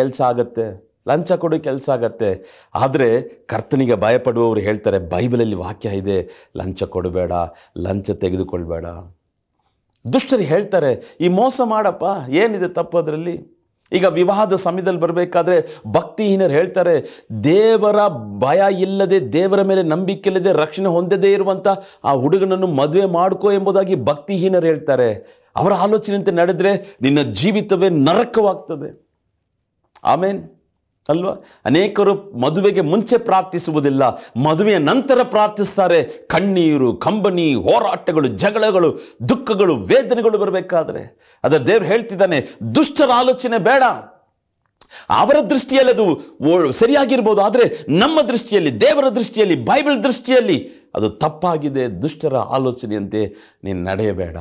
ಕೆಲಸ ಆಗತ್ತೆ, ಲಂಚ ಕೊಡು ಕೆಲಸ ಆಗತ್ತೆ। ಆದರೆ ಕರ್ತನಿಗೆ ಭಯಪಡುವವರು ಹೇಳ್ತಾರೆ, ಬೈಬಲಲ್ಲಿ ವಾಕ್ಯ ಇದೆ, ಲಂಚ ಕೊಡಬೇಡ, ಲಂಚ ತೆಗೆದುಕೊಳ್ಬೇಡ। ದುಷ್ಟರು ಹೇಳ್ತಾರೆ ಈ ಮೋಸ ಮಾಡಪ್ಪ ಏನಿದೆ ತಪ್ಪು ಅದರಲ್ಲಿ. ಈಗ ವಿವಾಹದ ಸಮಯದಲ್ಲಿ ಬರಬೇಕಾದ್ರೆ ಭಕ್ತಿಹೀನರು ಹೇಳ್ತಾರೆ ದೇವರ ಭಯ ಇಲ್ಲದೆ ದೇವರ ಮೇಲೆ ನಂಬಿಕೆ ಇಲ್ಲದೆ ರಕ್ಷಣೆ ಹೊಂದದೇ ಇರುವಂತ ಆ ಹುಡುಗನನ್ನು ಮದುವೆ ಮಾಡ್ಕೋ ಎಂಬುದಾಗಿ ಭಕ್ತಿಹೀನರು ಹೇಳ್ತಾರೆ. ಅವರ ಆಲೋಚನೆಯಂತೆ ನಡೆದರೆ ನಿನ್ನ ಜೀವಿತವೇ ನರಕವಾಗ್ತದೆ. ಆಮೇನ್ ಅಲ್ವಾ? ಅನೇಕರು ಮದುವೆಗೆ ಮುಂಚೆ ಪ್ರಾರ್ಥಿಸುವುದಿಲ್ಲ, ಮದುವೆಯ ನಂತರ ಪ್ರಾರ್ಥಿಸ್ತಾರೆ. ಕಣ್ಣೀರು, ಕಂಬನಿ, ಹೋರಾಟಗಳು, ಜಗಳಗಳು, ದುಃಖಗಳು, ವೇದನೆಗಳು ಬರಬೇಕಾದ್ರೆ ಅದರ ದೇವರು ಹೇಳ್ತಿದ್ದಾನೆ ದುಷ್ಟರ ಆಲೋಚನೆ ಬೇಡ. ಅವರ ದೃಷ್ಟಿಯಲ್ಲಿ ಅದು ಸರಿಯಾಗಿರ್ಬೋದು, ಆದರೆ ನಮ್ಮ ದೃಷ್ಟಿಯಲ್ಲಿ, ದೇವರ ದೃಷ್ಟಿಯಲ್ಲಿ, ಬೈಬಲ್ ದೃಷ್ಟಿಯಲ್ಲಿ ಅದು ತಪ್ಪಾಗಿದೆ. ದುಷ್ಟರ ಆಲೋಚನೆಯಂತೆ ನೀನು ನಡೆಯಬೇಡ.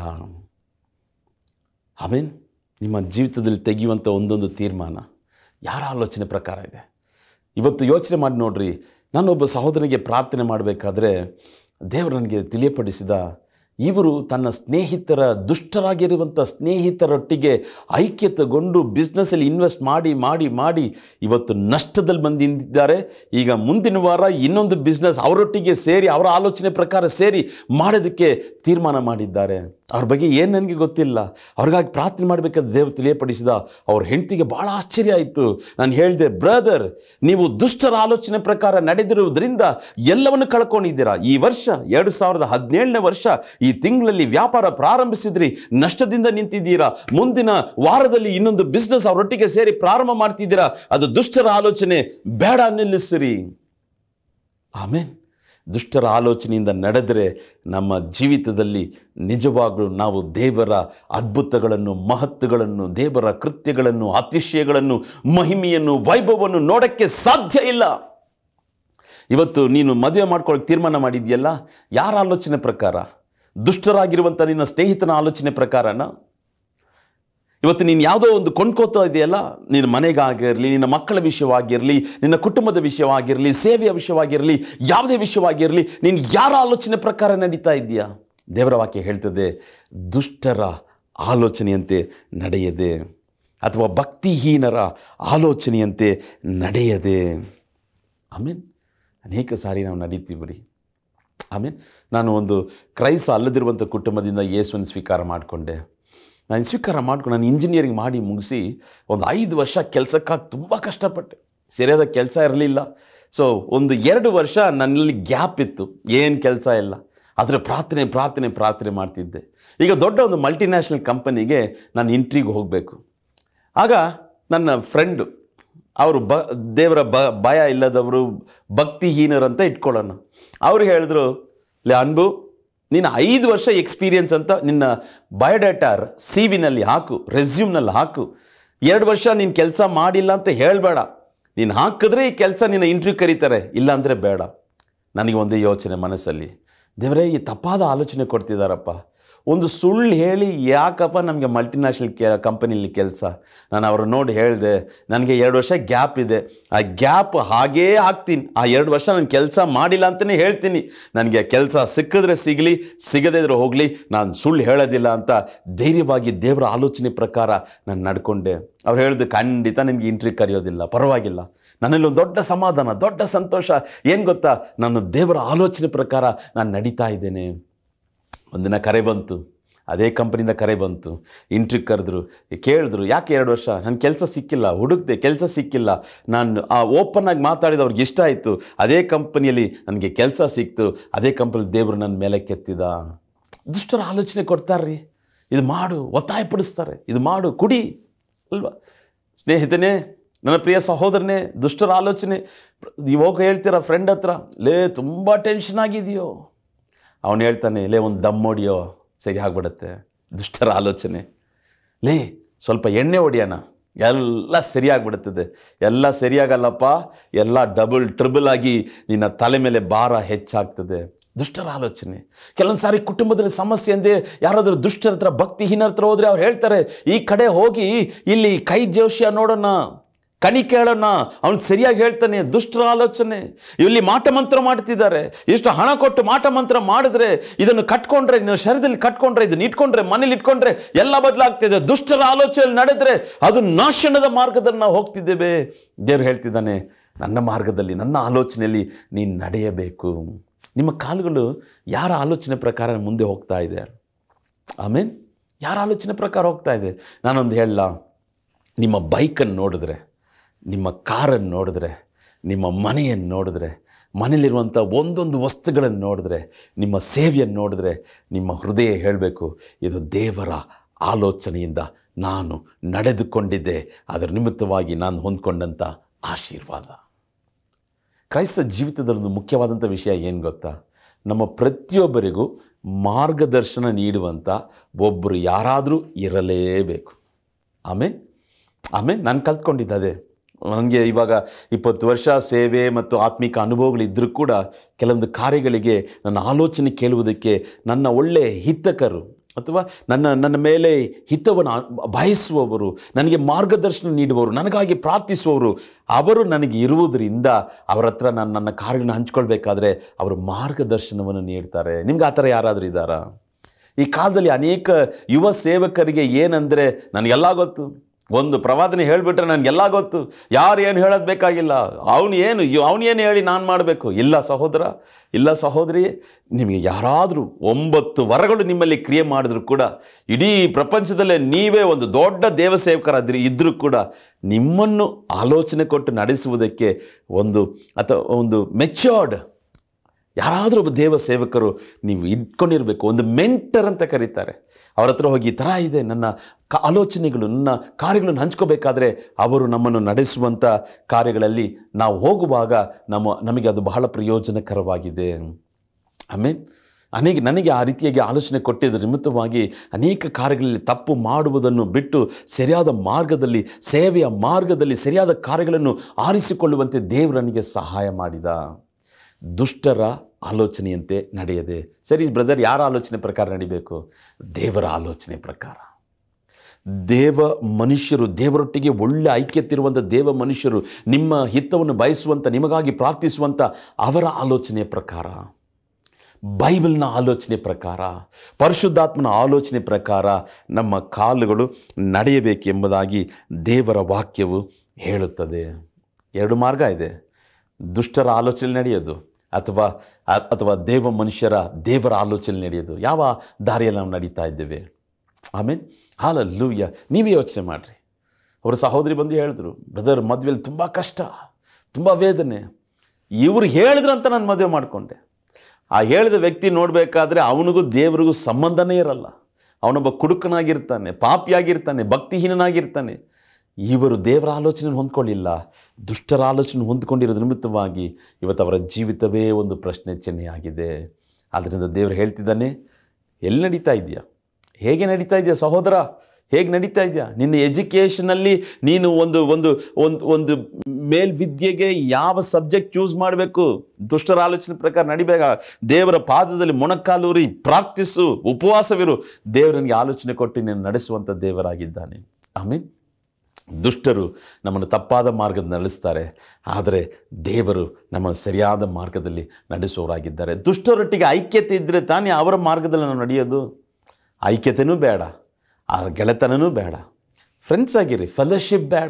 ಆಮೇನ್. ನಿಮ್ಮ ಜೀವಿತದಲ್ಲಿ ತೆಗೆಯುವಂಥ ಒಂದೊಂದು ತೀರ್ಮಾನ ಯಾರ ಆಲೋಚನೆ ಪ್ರಕಾರ ಇದೆ? ಇವತ್ತು ಯೋಚನೆ ಮಾಡಿ ನೋಡ್ರಿ. ನಾನೊಬ್ಬ ಸಹೋದರನಿಗೆ ಪ್ರಾರ್ಥನೆ ಮಾಡಬೇಕಾದ್ರೆ ದೇವರು ನನಗೆ ತಿಳಿಯಪಡಿಸಿದ ಇವರು ತನ್ನ ಸ್ನೇಹಿತರ ದುಷ್ಟರಾಗಿರುವಂಥ ಸ್ನೇಹಿತರೊಟ್ಟಿಗೆ ಐಕ್ಯತೆಗೊಂಡು ಬಿಸ್ನೆಸ್ಸಲ್ಲಿ ಇನ್ವೆಸ್ಟ್ ಮಾಡಿ ಮಾಡಿ ಮಾಡಿ ಇವತ್ತು ನಷ್ಟದಲ್ಲಿ ಬಂದಿದ್ದಾರೆ. ಈಗ ಮುಂದಿನ ವಾರ ಇನ್ನೊಂದು ಬಿಸ್ನೆಸ್ ಅವರೊಟ್ಟಿಗೆ ಸೇರಿ ಅವರ ಆಲೋಚನೆ ಪ್ರಕಾರ ಸೇರಿ ಮಾಡೋದಕ್ಕೆ ತೀರ್ಮಾನ ಮಾಡಿದ್ದಾರೆ. ಅವ್ರ ಬಗ್ಗೆ ಏನು ನನಗೆ ಗೊತ್ತಿಲ್ಲ. ಅವ್ರಿಗಾಗಿ ಪ್ರಾರ್ಥನೆ ಮಾಡಬೇಕಾದ್ರೆ ದೇವರು ತಿಳಿಯಪಡಿಸಿದ ಅವ್ರ ಹೆಂಡತಿಗೆ ಭಾಳ ಆಶ್ಚರ್ಯ ಆಯಿತು. ನಾನು ಹೇಳಿದೆ, ಬ್ರದರ್, ನೀವು ದುಷ್ಟರ ಆಲೋಚನೆ ಪ್ರಕಾರ ನಡೆದಿರುವುದರಿಂದ ಎಲ್ಲವನ್ನು ಕಳ್ಕೊಂಡಿದ್ದೀರಾ. ಈ ವರ್ಷ ಎರಡು ಸಾವಿರದ ಹದಿನೇಳನೇ ವರ್ಷ ಈ ತಿಂಗಳಲ್ಲಿ ವ್ಯಾಪಾರ ಪ್ರಾರಂಭಿಸಿದ್ರಿ, ನಷ್ಟದಿಂದ ನಿಂತಿದ್ದೀರಾ. ಮುಂದಿನ ವಾರದಲ್ಲಿ ಇನ್ನೊಂದು ಬಿಸ್ನೆಸ್ ಅವರೊಟ್ಟಿಗೆ ಸೇರಿ ಪ್ರಾರಂಭ ಮಾಡ್ತಿದ್ದೀರಾ. ಅದು ದುಷ್ಟರ ಆಲೋಚನೆ ಬೇಡ, ನಿಲ್ಲಿಸಿರಿ. ಆಮೇನ್. ದುಷ್ಟರ ಆಲೋಚನೆಯಿಂದ ನಡೆದರೆ ನಮ್ಮ ಜೀವಿತದಲ್ಲಿ ನಿಜವಾಗಲೂ ನಾವು ದೇವರ ಅದ್ಭುತಗಳನ್ನು, ಮಹತ್ವಗಳನ್ನು, ದೇವರ ಕೃತ್ಯಗಳನ್ನು, ಅತಿಶಯಗಳನ್ನು, ಮಹಿಮೆಯನ್ನು, ವೈಭವವನ್ನು ನೋಡೋಕ್ಕೆ ಸಾಧ್ಯ ಇಲ್ಲ. ಇವತ್ತು ನೀನು ಮದುವೆ ಮಾಡ್ಕೊಳ್ಳೋಕೆ ತೀರ್ಮಾನ ಮಾಡಿದ್ಯಲ್ಲ, ಯಾರ ಆಲೋಚನೆ ಪ್ರಕಾರ? ದುಷ್ಟರಾಗಿರುವಂಥ ನಿನ್ನ ಸ್ನೇಹಿತನ ಆಲೋಚನೆ ಪ್ರಕಾರನ? ಇವತ್ತು ನೀನು ಯಾವುದೋ ಒಂದು ಕೊಂಡ್ಕೋತಾ ಇದೆಯಲ್ಲ, ನಿನ್ನ ಮನೆಗಾಗಿರಲಿ, ನಿನ್ನ ಮಕ್ಕಳ ವಿಷಯವಾಗಿರಲಿ, ನಿನ್ನ ಕುಟುಂಬದ ವಿಷಯವಾಗಿರಲಿ, ಸೇವೆಯ ವಿಷಯವಾಗಿರಲಿ, ಯಾವುದೇ ವಿಷಯವಾಗಿರಲಿ, ನೀನು ಯಾರ ಆಲೋಚನೆ ಪ್ರಕಾರ ನಡೀತಾ ಇದೆಯಾ? ದೇವರ ವಾಕ್ಯ ಹೇಳ್ತದೆ ದುಷ್ಟರ ಆಲೋಚನೆಯಂತೆ ನಡೆಯದೆ ಅಥವಾ ಭಕ್ತಿಹೀನರ ಆಲೋಚನೆಯಂತೆ ನಡೆಯದೆ. ಆಮೇನ್. ಅನೇಕ ಸಾರಿ ನಾವು ನಡೀತೀವಿ. ಆಮೇನ್. ನಾನು ಒಂದು ಕ್ರೈಸ್ತ ಅಲ್ಲದಿರುವಂಥ ಕುಟುಂಬದಿಂದ ಯೇಸುವನ್ನು ಸ್ವೀಕಾರ ಮಾಡಿಕೊಂಡೆ. ನಾನು ಸ್ವೀಕಾರ ಮಾಡ್ಕೊಂಡು ನಾನು ಇಂಜಿನಿಯರಿಂಗ್ ಮಾಡಿ ಮುಗಿಸಿ ಒಂದು ಐದು ವರ್ಷ ಕೆಲಸಕ್ಕಾಗಿ ತುಂಬ ಕಷ್ಟಪಟ್ಟೆ. ಸರಿಯಾದ ಕೆಲಸ ಇರಲಿಲ್ಲ. ಸೊ ಒಂದು ಎರಡು ವರ್ಷ ನನ್ನಲ್ಲಿ ಗ್ಯಾಪ್ ಇತ್ತು, ಏನು ಕೆಲಸ ಇಲ್ಲ. ಆದರೆ ಪ್ರಾರ್ಥನೆ ಪ್ರಾರ್ಥನೆ ಪ್ರಾರ್ಥನೆ ಮಾಡ್ತಿದ್ದೆ. ಈಗ ದೊಡ್ಡ ಒಂದು ಮಲ್ಟಿನ್ಯಾಷನಲ್ ಕಂಪನಿಗೆ ನಾನು ಇಂಟ್ರಿಗೆ ಹೋಗಬೇಕು. ಆಗ ನನ್ನ ಫ್ರೆಂಡು, ಅವರು ಬ ದೇವರ ಬ ಭಯ ಇಲ್ಲದವರು, ಭಕ್ತಿಹೀನರಂತ ಇಟ್ಕೊಳ್ಳೋಣ, ಅವರು ಹೇಳಿದ್ರು, ಲೇ ಅನ್ಬು, ನೀನು ಐದು ವರ್ಷ ಎಕ್ಸ್ಪೀರಿಯನ್ಸ್ ಅಂತ ನಿನ್ನ ಬಯೋಡೇಟಾರ್ ಸಿ ವಿನಲ್ಲಿ ಹಾಕು, ರೆಸ್ಯೂಮ್ನಲ್ಲಿ ಹಾಕು. ಎರಡು ವರ್ಷ ನೀನು ಕೆಲಸ ಮಾಡಿಲ್ಲ ಅಂತ ಹೇಳಬೇಡ. ನೀನು ಹಾಕಿದ್ರೆ ಈ ಕೆಲಸ ನಿನ್ನ ಇಂಟ್ರ್ಯೂ ಕರೀತಾರೆ, ಇಲ್ಲಾಂದರೆ ಬೇಡ. ನನಗೆ ಒಂದೇ ಯೋಚನೆ ಮನಸ್ಸಲ್ಲಿ, ದೇವರೇ ಈ ತಪ್ಪಾದ ಆಲೋಚನೆ ಕೊಡ್ತಿದ್ದಾರಪ್ಪ, ಒಂದು ಸುಳ್ಳು ಹೇಳಿ ಯಾಕಪ್ಪ ನಮಗೆ ಮಲ್ಟಿನ್ಯಾಷನಲ್ ಕೆ ಕಂಪನಿಲಿ ಕೆಲಸ. ನಾನು ಅವ್ರು ನೋಡಿ ಹೇಳಿದೆ, ನನಗೆ ಎರಡು ವರ್ಷ ಗ್ಯಾಪ್ ಇದೆ, ಆ ಗ್ಯಾಪ್ ಹಾಗೇ ಹಾಕ್ತೀನಿ, ಆ ಎರಡು ವರ್ಷ ನಾನು ಕೆಲಸ ಮಾಡಿಲ್ಲ ಅಂತಲೇ ಹೇಳ್ತೀನಿ. ನನಗೆ ಕೆಲಸ ಸಿಕ್ಕಿದ್ರೆ ಸಿಗಲಿ, ಸಿಗದೇ ಇದ್ರೆ ಹೋಗಲಿ, ನಾನು ಸುಳ್ಳು ಹೇಳೋದಿಲ್ಲ ಅಂತ ಧೈರ್ಯವಾಗಿ ದೇವರ ಆಲೋಚನೆ ಪ್ರಕಾರ ನಾನು ನಡ್ಕೊಂಡೆ. ಅವ್ರು ಹೇಳಿದ್ರು, ಖಂಡಿತ ನಿನಗೆ ಇಂಟ್ರಿ ಕರೆಯೋದಿಲ್ಲ, ಪರವಾಗಿಲ್ಲ. ನನ್ನಲ್ಲಿ ಒಂದು ದೊಡ್ಡ ಸಮಾಧಾನ, ದೊಡ್ಡ ಸಂತೋಷ. ಏನು ಗೊತ್ತಾ, ನಾನು ದೇವರ ಆಲೋಚನೆ ಪ್ರಕಾರ ನಾನು ನಡೀತಾ ಇದ್ದೇನೆ. ಒಂದಿನ ಕರೆ ಬಂತು, ಅದೇ ಕಂಪ್ನಿಯಿಂದ ಕರೆ ಬಂತು. ಇಂಟ್ರಿಗೆ ಕರೆದ್ರು, ಕೇಳಿದ್ರು, ಯಾಕೆ ಎರಡು ವರ್ಷ? ನನ್ನ ಕೆಲಸ ಸಿಕ್ಕಿಲ್ಲ, ಹುಡುಕ್ದೆ, ಕೆಲಸ ಸಿಕ್ಕಿಲ್ಲ. ನಾನು ಆ ಓಪನ್ ಆಗಿ ಮಾತಾಡಿದ ಅವ್ರಿಗೆ ಇಷ್ಟ ಆಯಿತು. ಅದೇ ಕಂಪ್ನಿಯಲ್ಲಿ ನನಗೆ ಕೆಲಸ ಸಿಕ್ತು, ಅದೇ ಕಂಪ್ನಿಲಿ ದೇವರು ನನ್ನ ಮೇಲೆ ಕೆತ್ತಿದ. ದುಷ್ಟರ ಆಲೋಚನೆ ಕೊಡ್ತಾರ್ರಿ, ಇದು ಮಾಡು, ಒತ್ತಾಯಪಡಿಸ್ತಾರೆ, ಇದು ಮಾಡು, ಕುಡಿ ಅಲ್ವಾ? ಸ್ನೇಹಿತನೇ, ನನ್ನ ಪ್ರಿಯ ಸಹೋದರನೇ, ದುಷ್ಟರ ಆಲೋಚನೆ ಇವಾಗ ಹೇಳ್ತೀರಾ ಫ್ರೆಂಡ್ ಹತ್ರ, ಲೇ ತುಂಬ ಟೆನ್ಷನ್ ಆಗಿದೆಯೋ? ಅವನು ಹೇಳ್ತಾನೆ, ಲೇ ಒಂದು ದಮ್ಮೊಡಿಯೋ, ಸರಿ ಆಗಿಬಿಡತ್ತೆ. ದುಷ್ಟರ ಆಲೋಚನೆ, ಲೇ ಸ್ವಲ್ಪ ಎಣ್ಣೆ ಹೊಡಿಯೋಣ, ಎಲ್ಲ ಸರಿಯಾಗಿಬಿಡುತ್ತದೆ. ಎಲ್ಲ ಸರಿಯಾಗಲ್ಲಪ್ಪ, ಎಲ್ಲ ಡಬಲ್ ಟ್ರಿಬಲ್ ಆಗಿ ನಿನ್ನ ತಲೆ ಮೇಲೆ ಭಾರ ಹೆಚ್ಚಾಗ್ತದೆ. ದುಷ್ಟರ ಆಲೋಚನೆ. ಕೆಲವೊಂದು ಸಾರಿ ಕುಟುಂಬದಲ್ಲಿ ಸಮಸ್ಯೆ ಅಂದರೆ ಯಾರಾದರೂ ದುಷ್ಟರ ಹತ್ರ, ಭಕ್ತಿಹೀನರ ಹತ್ರ ಹೋದರೆ ಅವ್ರು ಹೇಳ್ತಾರೆ, ಈ ಕಡೆ ಹೋಗಿ ಇಲ್ಲಿ ಕೈ ಜೋಶ್ಯ ನೋಡೋಣ, ಕಣಿ ಕೇಳೋಣ, ಅವನು ಸರಿಯಾಗಿ ಹೇಳ್ತಾನೆ. ದುಷ್ಟರ ಆಲೋಚನೆ. ಇಲ್ಲಿ ಮಾಟ ಮಂತ್ರ ಮಾಡ್ತಿದ್ದಾರೆ, ಎಷ್ಟು ಹಣ ಕೊಟ್ಟು ಮಾಟ ಮಂತ್ರ ಮಾಡಿದ್ರೆ, ಇದನ್ನು ಕಟ್ಕೊಂಡ್ರೆ, ನಿನ್ನ ಶರೀರದಲ್ಲಿ ಕಟ್ಕೊಂಡ್ರೆ, ಇದನ್ನು ಇಟ್ಕೊಂಡ್ರೆ, ಮನೇಲಿ ಇಟ್ಕೊಂಡ್ರೆ ಎಲ್ಲ ಬದಲಾಗ್ತಿದೆ. ದುಷ್ಟರ ಆಲೋಚನೆಯಲ್ಲಿ ನಡೆದರೆ ಅದು ನಾಶನದ ಮಾರ್ಗದಲ್ಲಿ ನಾವು ಹೋಗ್ತಿದ್ದೇವೆ. ದೇವರು ಹೇಳ್ತಿದ್ದಾನೆ, ನನ್ನ ಮಾರ್ಗದಲ್ಲಿ, ನನ್ನ ಆಲೋಚನೆಯಲ್ಲಿ ನೀನು ನಡೆಯಬೇಕು. ನಿಮ್ಮ ಕಾಲುಗಳು ಯಾರ ಆಲೋಚನೆ ಪ್ರಕಾರ ಮುಂದೆ ಹೋಗ್ತಾ ಇದೆ? ಆಮೇನ್. ಯಾರ ಆಲೋಚನೆ ಪ್ರಕಾರ ಹೋಗ್ತಾ ಇದ್ದೀರಿ? ನಾನೊಂದು ಹೇಳಲ್ಲ, ನಿಮ್ಮ ಬೈಕನ್ನು ನೋಡಿದ್ರೆ, ನಿಮ್ಮ ಕಾರನ್ನು ನೋಡಿದ್ರೆ, ನಿಮ್ಮ ಮನೆಯನ್ನು ನೋಡಿದ್ರೆ, ಮನೆಯಲ್ಲಿರುವಂಥ ಒಂದೊಂದು ವಸ್ತುಗಳನ್ನು ನೋಡಿದ್ರೆ, ನಿಮ್ಮ ಸೇವೆಯನ್ನು ನೋಡಿದ್ರೆ ನಿಮ್ಮ ಹೃದಯ ಹೇಳಬೇಕು, ಇದು ದೇವರ ಆಲೋಚನೆಯಿಂದ ನಾನು ನಡೆದುಕೊಂಡಿದ್ದೆ, ಅದರ ನಿಮಿತ್ತವಾಗಿ ನಾನು ಹೊಂದ್ಕೊಂಡಂಥ ಆಶೀರ್ವಾದ. ಕ್ರೈಸ್ತ ಜೀವಿತದಲ್ಲೊಂದು ಮುಖ್ಯವಾದಂಥ ವಿಷಯ ಏನು ಗೊತ್ತಾ? ನಮ್ಮ ಪ್ರತಿಯೊಬ್ಬರಿಗೂ ಮಾರ್ಗದರ್ಶನ ನೀಡುವಂಥ ಒಬ್ಬರು ಯಾರಾದರೂ ಇರಲೇಬೇಕು. ಆಮೇಲೆ ಆಮೇಲೆ ನಾನು ಕಲ್ತ್ಕೊಂಡಿದ್ದೆ, ನನಗೆ ಇವಾಗ ಇಪ್ಪತ್ತು ವರ್ಷ ಸೇವೆ ಮತ್ತು ಆತ್ಮಿಕ ಅನುಭವಗಳಿದ್ದರೂ ಕೂಡ ಕೆಲವೊಂದು ಕಾರ್ಯಗಳಿಗೆ ನನ್ನ ಆಲೋಚನೆ ಕೇಳುವುದಕ್ಕೆ ನನ್ನ ಒಳ್ಳೆಯ ಹಿತಕರು ಅಥವಾ ನನ್ನ ನನ್ನ ಮೇಲೆ ಹಿತವನ್ನು ಬಯಸುವವರು, ನನಗೆ ಮಾರ್ಗದರ್ಶನ ನೀಡುವವರು, ನನಗಾಗಿ ಪ್ರಾರ್ಥಿಸುವವರು ಅವರು ನನಗೆ ಇರುವುದರಿಂದ ಅವರ ಹತ್ರ ನಾನು ನನ್ನ ಕಾರ್ಯಗಳನ್ನು ಹಂಚ್ಕೊಳ್ಬೇಕಾದ್ರೆ ಅವರು ಮಾರ್ಗದರ್ಶನವನ್ನು ನೀಡ್ತಾರೆ. ನಿಮ್ಗೆ ಆ ಥರ ಯಾರಾದರೂ ಇದ್ದಾರಾ? ಈ ಕಾಲದಲ್ಲಿ ಅನೇಕ ಯುವ ಸೇವಕರಿಗೆ ಏನಂದರೆ, ನನಗೆಲ್ಲ ಗೊತ್ತು, ಒಂದು ಪ್ರವಾದನೆ ಹೇಳಿಬಿಟ್ರೆ ನನಗೆಲ್ಲ ಗೊತ್ತು, ಯಾರು ಏನು ಹೇಳೋದು ಬೇಕಾಗಿಲ್ಲ, ಅವನು ಏನು ಅವನೇನು ಹೇಳಿ ನಾನು ಮಾಡಬೇಕು. ಇಲ್ಲ ಸಹೋದರ, ಇಲ್ಲ ಸಹೋದರಿ, ನಿಮಗೆ ಯಾರಾದರೂ ಒಂಬತ್ತು ವರಗಳು ನಿಮ್ಮಲ್ಲಿ ಕ್ರಿಯೆ ಮಾಡಿದ್ರು ಕೂಡ, ಇಡೀ ಪ್ರಪಂಚದಲ್ಲೇ ನೀವೇ ಒಂದು ದೊಡ್ಡ ದೇವಸೇವಕರಾದ್ರಿ ಇದ್ದರೂ ಕೂಡ ನಿಮ್ಮನ್ನು ಆಲೋಚನೆ ಕೊಟ್ಟು ನಡೆಸುವುದಕ್ಕೆ ಒಂದು ಅಥವಾ ಒಂದು ಮೆಚ್ಯೂರ್ಡ್ ಯಾರಾದರೂ ಒಬ್ಬ ದೇವ ಸೇವಕರು ನೀವು ಇಟ್ಕೊಂಡಿರಬೇಕು. ಒಂದು ಮೆಂಟರ್ ಅಂತ ಕರೀತಾರೆ. ಅವ್ರ ಹತ್ರ ಹೋಗಿ ಈ ಥರ ಇದೆ, ನನ್ನ ಕ ಆಲೋಚನೆಗಳು ನನ್ನ ಕಾರ್ಯಗಳನ್ನು ಹಂಚ್ಕೋಬೇಕಾದ್ರೆ ಅವರು ನಮ್ಮನ್ನು ನಡೆಸುವಂಥ ಕಾರ್ಯಗಳಲ್ಲಿ ನಾವು ಹೋಗುವಾಗ ನಮ್ಮ ನಮಗೆ ಅದು ಬಹಳ ಪ್ರಯೋಜನಕರವಾಗಿದೆ. ಆಮೇಲೆ ಅನೇಕ ನನಗೆ ಆ ರೀತಿಯಾಗಿ ಆಲೋಚನೆ ಕೊಟ್ಟಿದ್ದ ನಿಮಿತ್ತವಾಗಿ ಅನೇಕ ಕಾರ್ಯಗಳಲ್ಲಿ ತಪ್ಪು ಮಾಡುವುದನ್ನು ಬಿಟ್ಟು ಸರಿಯಾದ ಮಾರ್ಗದಲ್ಲಿ, ಸೇವೆಯ ಮಾರ್ಗದಲ್ಲಿ ಸರಿಯಾದ ಕಾರ್ಯಗಳನ್ನು ಆರಿಸಿಕೊಳ್ಳುವಂತೆ ದೇವರು ನನಗೆ ಸಹಾಯ ಮಾಡಿದ. ದುಷ್ಟರ ಆಲೋಚನೆಯಂತೆ ನಡೆಯದೆ, ಸರಿ ಬ್ರದರ್, ಯಾರ ಆಲೋಚನೆ ಪ್ರಕಾರ ನಡಿಬೇಕು? ದೇವರ ಆಲೋಚನೆ ಪ್ರಕಾರ. ದೇವ ಮನುಷ್ಯರು, ದೇವರೊಟ್ಟಿಗೆ ಒಳ್ಳೆ ಐಕ್ಯತೆಯಿರುವಂಥ ದೇವ ಮನುಷ್ಯರು, ನಿಮ್ಮ ಹಿತವನ್ನು ಬಯಸುವಂಥ, ನಿಮಗಾಗಿ ಪ್ರಾರ್ಥಿಸುವಂಥ ಅವರ ಆಲೋಚನೆ ಪ್ರಕಾರ, ಬೈಬಲ್ನ ಆಲೋಚನೆ ಪ್ರಕಾರ, ಪರಿಶುದ್ಧಾತ್ಮನ ಆಲೋಚನೆ ಪ್ರಕಾರ ನಮ್ಮ ಕಾಲುಗಳು ನಡೆಯಬೇಕೆಂಬುದಾಗಿ ದೇವರ ವಾಕ್ಯವು ಹೇಳುತ್ತದೆ. ಎರಡು ಮಾರ್ಗ ಇದೆ, ದುಷ್ಟರ ಆಲೋಚನೆ ನಡೆಯೋದು ಅಥವಾ ಅಥವಾ ದೇವ ಮನುಷ್ಯರ, ದೇವರ ಆಲೋಚನೆ ನಡೆಯೋದು. ಯಾವ ದಾರಿಯಲ್ಲಿ ನಾವು ನಡೀತಾ ಇದ್ದೇವೆ? ಆಮೇಲೆ ಹಾಲೆಲೂಯಾ. ನೀವೇ ಯೋಚನೆ ಮಾಡಿರಿ. ಅವರು ಸಹೋದರಿ ಬಂದು ಹೇಳಿದ್ರು, ಬ್ರದರ್ ಮದುವೆಯಲ್ಲಿ ತುಂಬ ಕಷ್ಟ, ತುಂಬ ವೇದನೆ, ಇವರು ಹೇಳಿದ್ರಂತ ನಾನು ಮದುವೆ ಮಾಡಿಕೊಂಡೆ. ಆ ಹೇಳಿದ ವ್ಯಕ್ತಿ ನೋಡಬೇಕಾದ್ರೆ ಅವನಿಗೂ ದೇವರಿಗೂ ಸಂಬಂಧನೇ ಇರಲ್ಲ, ಅವನೊಬ್ಬ ಕುಡುಕನಾಗಿರ್ತಾನೆ, ಪಾಪಿಯಾಗಿರ್ತಾನೆ, ಭಕ್ತಿಹೀನಾಗಿರ್ತಾನೆ. ಇವರು ದೇವರ ಆಲೋಚನೆ ಹೊಂದ್ಕೊಳ್ಳಿಲ್ಲ, ದುಷ್ಟರ ಆಲೋಚನೆ ಹೊಂದ್ಕೊಂಡಿರೋ ನಿಮಿತ್ತವಾಗಿ ಇವತ್ತು ಅವರ ಜೀವಿತವೇ ಒಂದು ಪ್ರಶ್ನೆ ಚಿಹ್ನೆಯಾಗಿದೆ. ಆದ್ದರಿಂದ ದೇವರು ಹೇಳ್ತಿದ್ದಾನೆ, ಎಲ್ಲಿ ನಡೀತಾ ಇದೆಯಾ, ಹೇಗೆ ನಡೀತಾ ಇದೆಯಾ ಸಹೋದರ, ಹೇಗೆ ನಡೀತಾ ಇದೆಯಾ ನಿನ್ನ ಎಜುಕೇಷನಲ್ಲಿ? ನೀನು ಒಂದು ಒಂದು ಒಂದು ಒಂದು ಮೇಲ್ವಿದ್ಯೆಗೆ ಯಾವ ಸಬ್ಜೆಕ್ಟ್ ಚೂಸ್ ಮಾಡಬೇಕು? ದುಷ್ಟರ ಆಲೋಚನೆ ಪ್ರಕಾರ ನಡಿಬೇಕ. ದೇವರ ಪಾದದಲ್ಲಿ ಮೊಣಕಾಲೂರಿ ಪ್ರಾರ್ಥಿಸು, ಉಪವಾಸವಿರು. ದೇವರು ನನಗೆ ಆಲೋಚನೆ ಕೊಟ್ಟು ನೀನು ನಡೆಸುವಂಥ ದೇವರಾಗಿದ್ದಾನೆ. ಆಮೇಲೆ ದುಷ್ಟರು ನಮ್ಮನ್ನು ತಪ್ಪಾದ ಮಾರ್ಗದಲ್ಲಿ ನಡೆಸ್ತಾರೆ, ಆದರೆ ದೇವರು ನಮ್ಮನ್ನು ಸರಿಯಾದ ಮಾರ್ಗದಲ್ಲಿ ನಡೆಸುವವರಾಗಿದ್ದಾರೆ. ದುಷ್ಟರೊಟ್ಟಿಗೆ ಐಕ್ಯತೆ ಇದ್ದರೆ ತಾನೇ ಅವರ ಮಾರ್ಗದಲ್ಲಿ ನಾವು ನಡೆಯೋದು. ಐಕ್ಯತೆಯೂ ಬೇಡ, ಆ ಗೆಳೆತನೂ ಬೇಡ, ಫ್ರೆಂಡ್ಸ್ ಆಗಿರಿ, ಫೆಲೋಶಿಪ್ ಬೇಡ.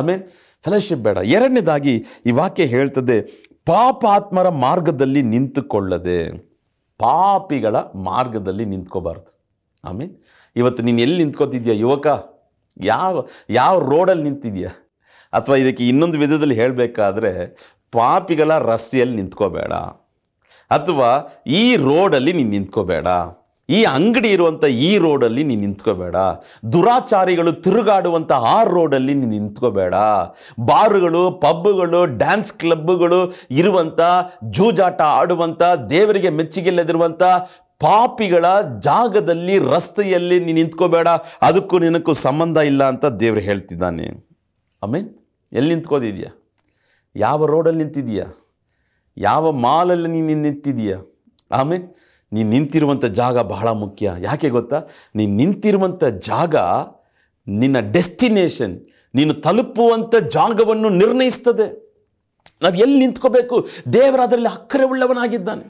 ಆಮೇಲೆ ಫೆಲೋಶಿಪ್ ಬೇಡ. ಎರಡನೇದಾಗಿ ಈ ವಾಕ್ಯ ಹೇಳ್ತದೆ, ಪಾಪಾತ್ಮರ ಮಾರ್ಗದಲ್ಲಿ ನಿಂತುಕೊಳ್ಳದೆ, ಪಾಪಿಗಳ ಮಾರ್ಗದಲ್ಲಿ ನಿಂತ್ಕೋಬಾರ್ದು. ಆಮೇಲೆ ಇವತ್ತು ನೀನು ಎಲ್ಲಿ ನಿಂತ್ಕೋತಿದ್ಯಾ ಯುವಕ? ಯಾವ ಯಾವ ರೋಡಲ್ಲಿ ನಿಂತಿದೆಯಾ? ಅಥವಾ ಇದಕ್ಕೆ ಇನ್ನೊಂದು ವಿಧದಲ್ಲಿ ಹೇಳಬೇಕಾದ್ರೆ, ಪಾಪಿಗಳ ರಸ್ತೆಯಲ್ಲಿ ನಿಂತ್ಕೋಬೇಡ, ಅಥವಾ ಈ ರೋಡಲ್ಲಿ ನೀನು ನಿಂತ್ಕೋಬೇಡ, ಈ ಅಂಗಡಿ ಇರುವಂಥ ಈ ರೋಡಲ್ಲಿ ನೀನು ನಿಂತ್ಕೋಬೇಡ, ದುರಾಚಾರಿಗಳು ತಿರುಗಾಡುವಂಥ ಆ ರೋಡಲ್ಲಿ ನೀನು ನಿಂತ್ಕೋಬೇಡ, ಬಾರುಗಳು, ಪಬ್ಗಳು, ಡ್ಯಾನ್ಸ್ ಕ್ಲಬ್ಗಳು ಇರುವಂಥ, ಜೂಜಾಟ ಆಡುವಂಥ, ದೇವರಿಗೆ ಮೆಚ್ಚುಗೆಲ್ಲದಿರುವಂಥ ಪಾಪಿಗಳ ಜಾಗದಲ್ಲಿ, ರಸ್ತೆಯಲ್ಲಿ ನೀನು ನಿಂತ್ಕೋಬೇಡ, ಅದಕ್ಕೂ ನಿನಕ್ಕೂ ಸಂಬಂಧ ಇಲ್ಲ ಅಂತ ದೇವರು ಹೇಳ್ತಿದ್ದಾನೆ. ಆಮೇಲೆ ಎಲ್ಲಿ ನಿಂತ್ಕೋದಿದೆಯಾ? ಯಾವ ರೋಡಲ್ಲಿ ನಿಂತಿದೆಯಾ? ಯಾವ ಮಾಲಲ್ಲಿ ನೀನು ನಿಂತಿದೆಯಾ? ಆಮೇಲೆ ನೀನು ನಿಂತಿರುವಂಥ ಜಾಗ ಬಹಳ ಮುಖ್ಯ. ಯಾಕೆ ಗೊತ್ತಾ? ನೀನು ನಿಂತಿರುವಂಥ ಜಾಗ ನಿನ್ನ ಡೆಸ್ಟಿನೇಷನ್, ನೀನು ತಲುಪುವಂಥ ಜಾಗವನ್ನು ನಿರ್ಣಯಿಸ್ತದೆ. ನಾವು ಎಲ್ಲಿ ನಿಂತ್ಕೋಬೇಕು? ದೇವರ ಅದರಲ್ಲಿ ಅಕ್ಕರೆ ಉಳ್ಳವನಾಗಿದ್ದಾನೆ.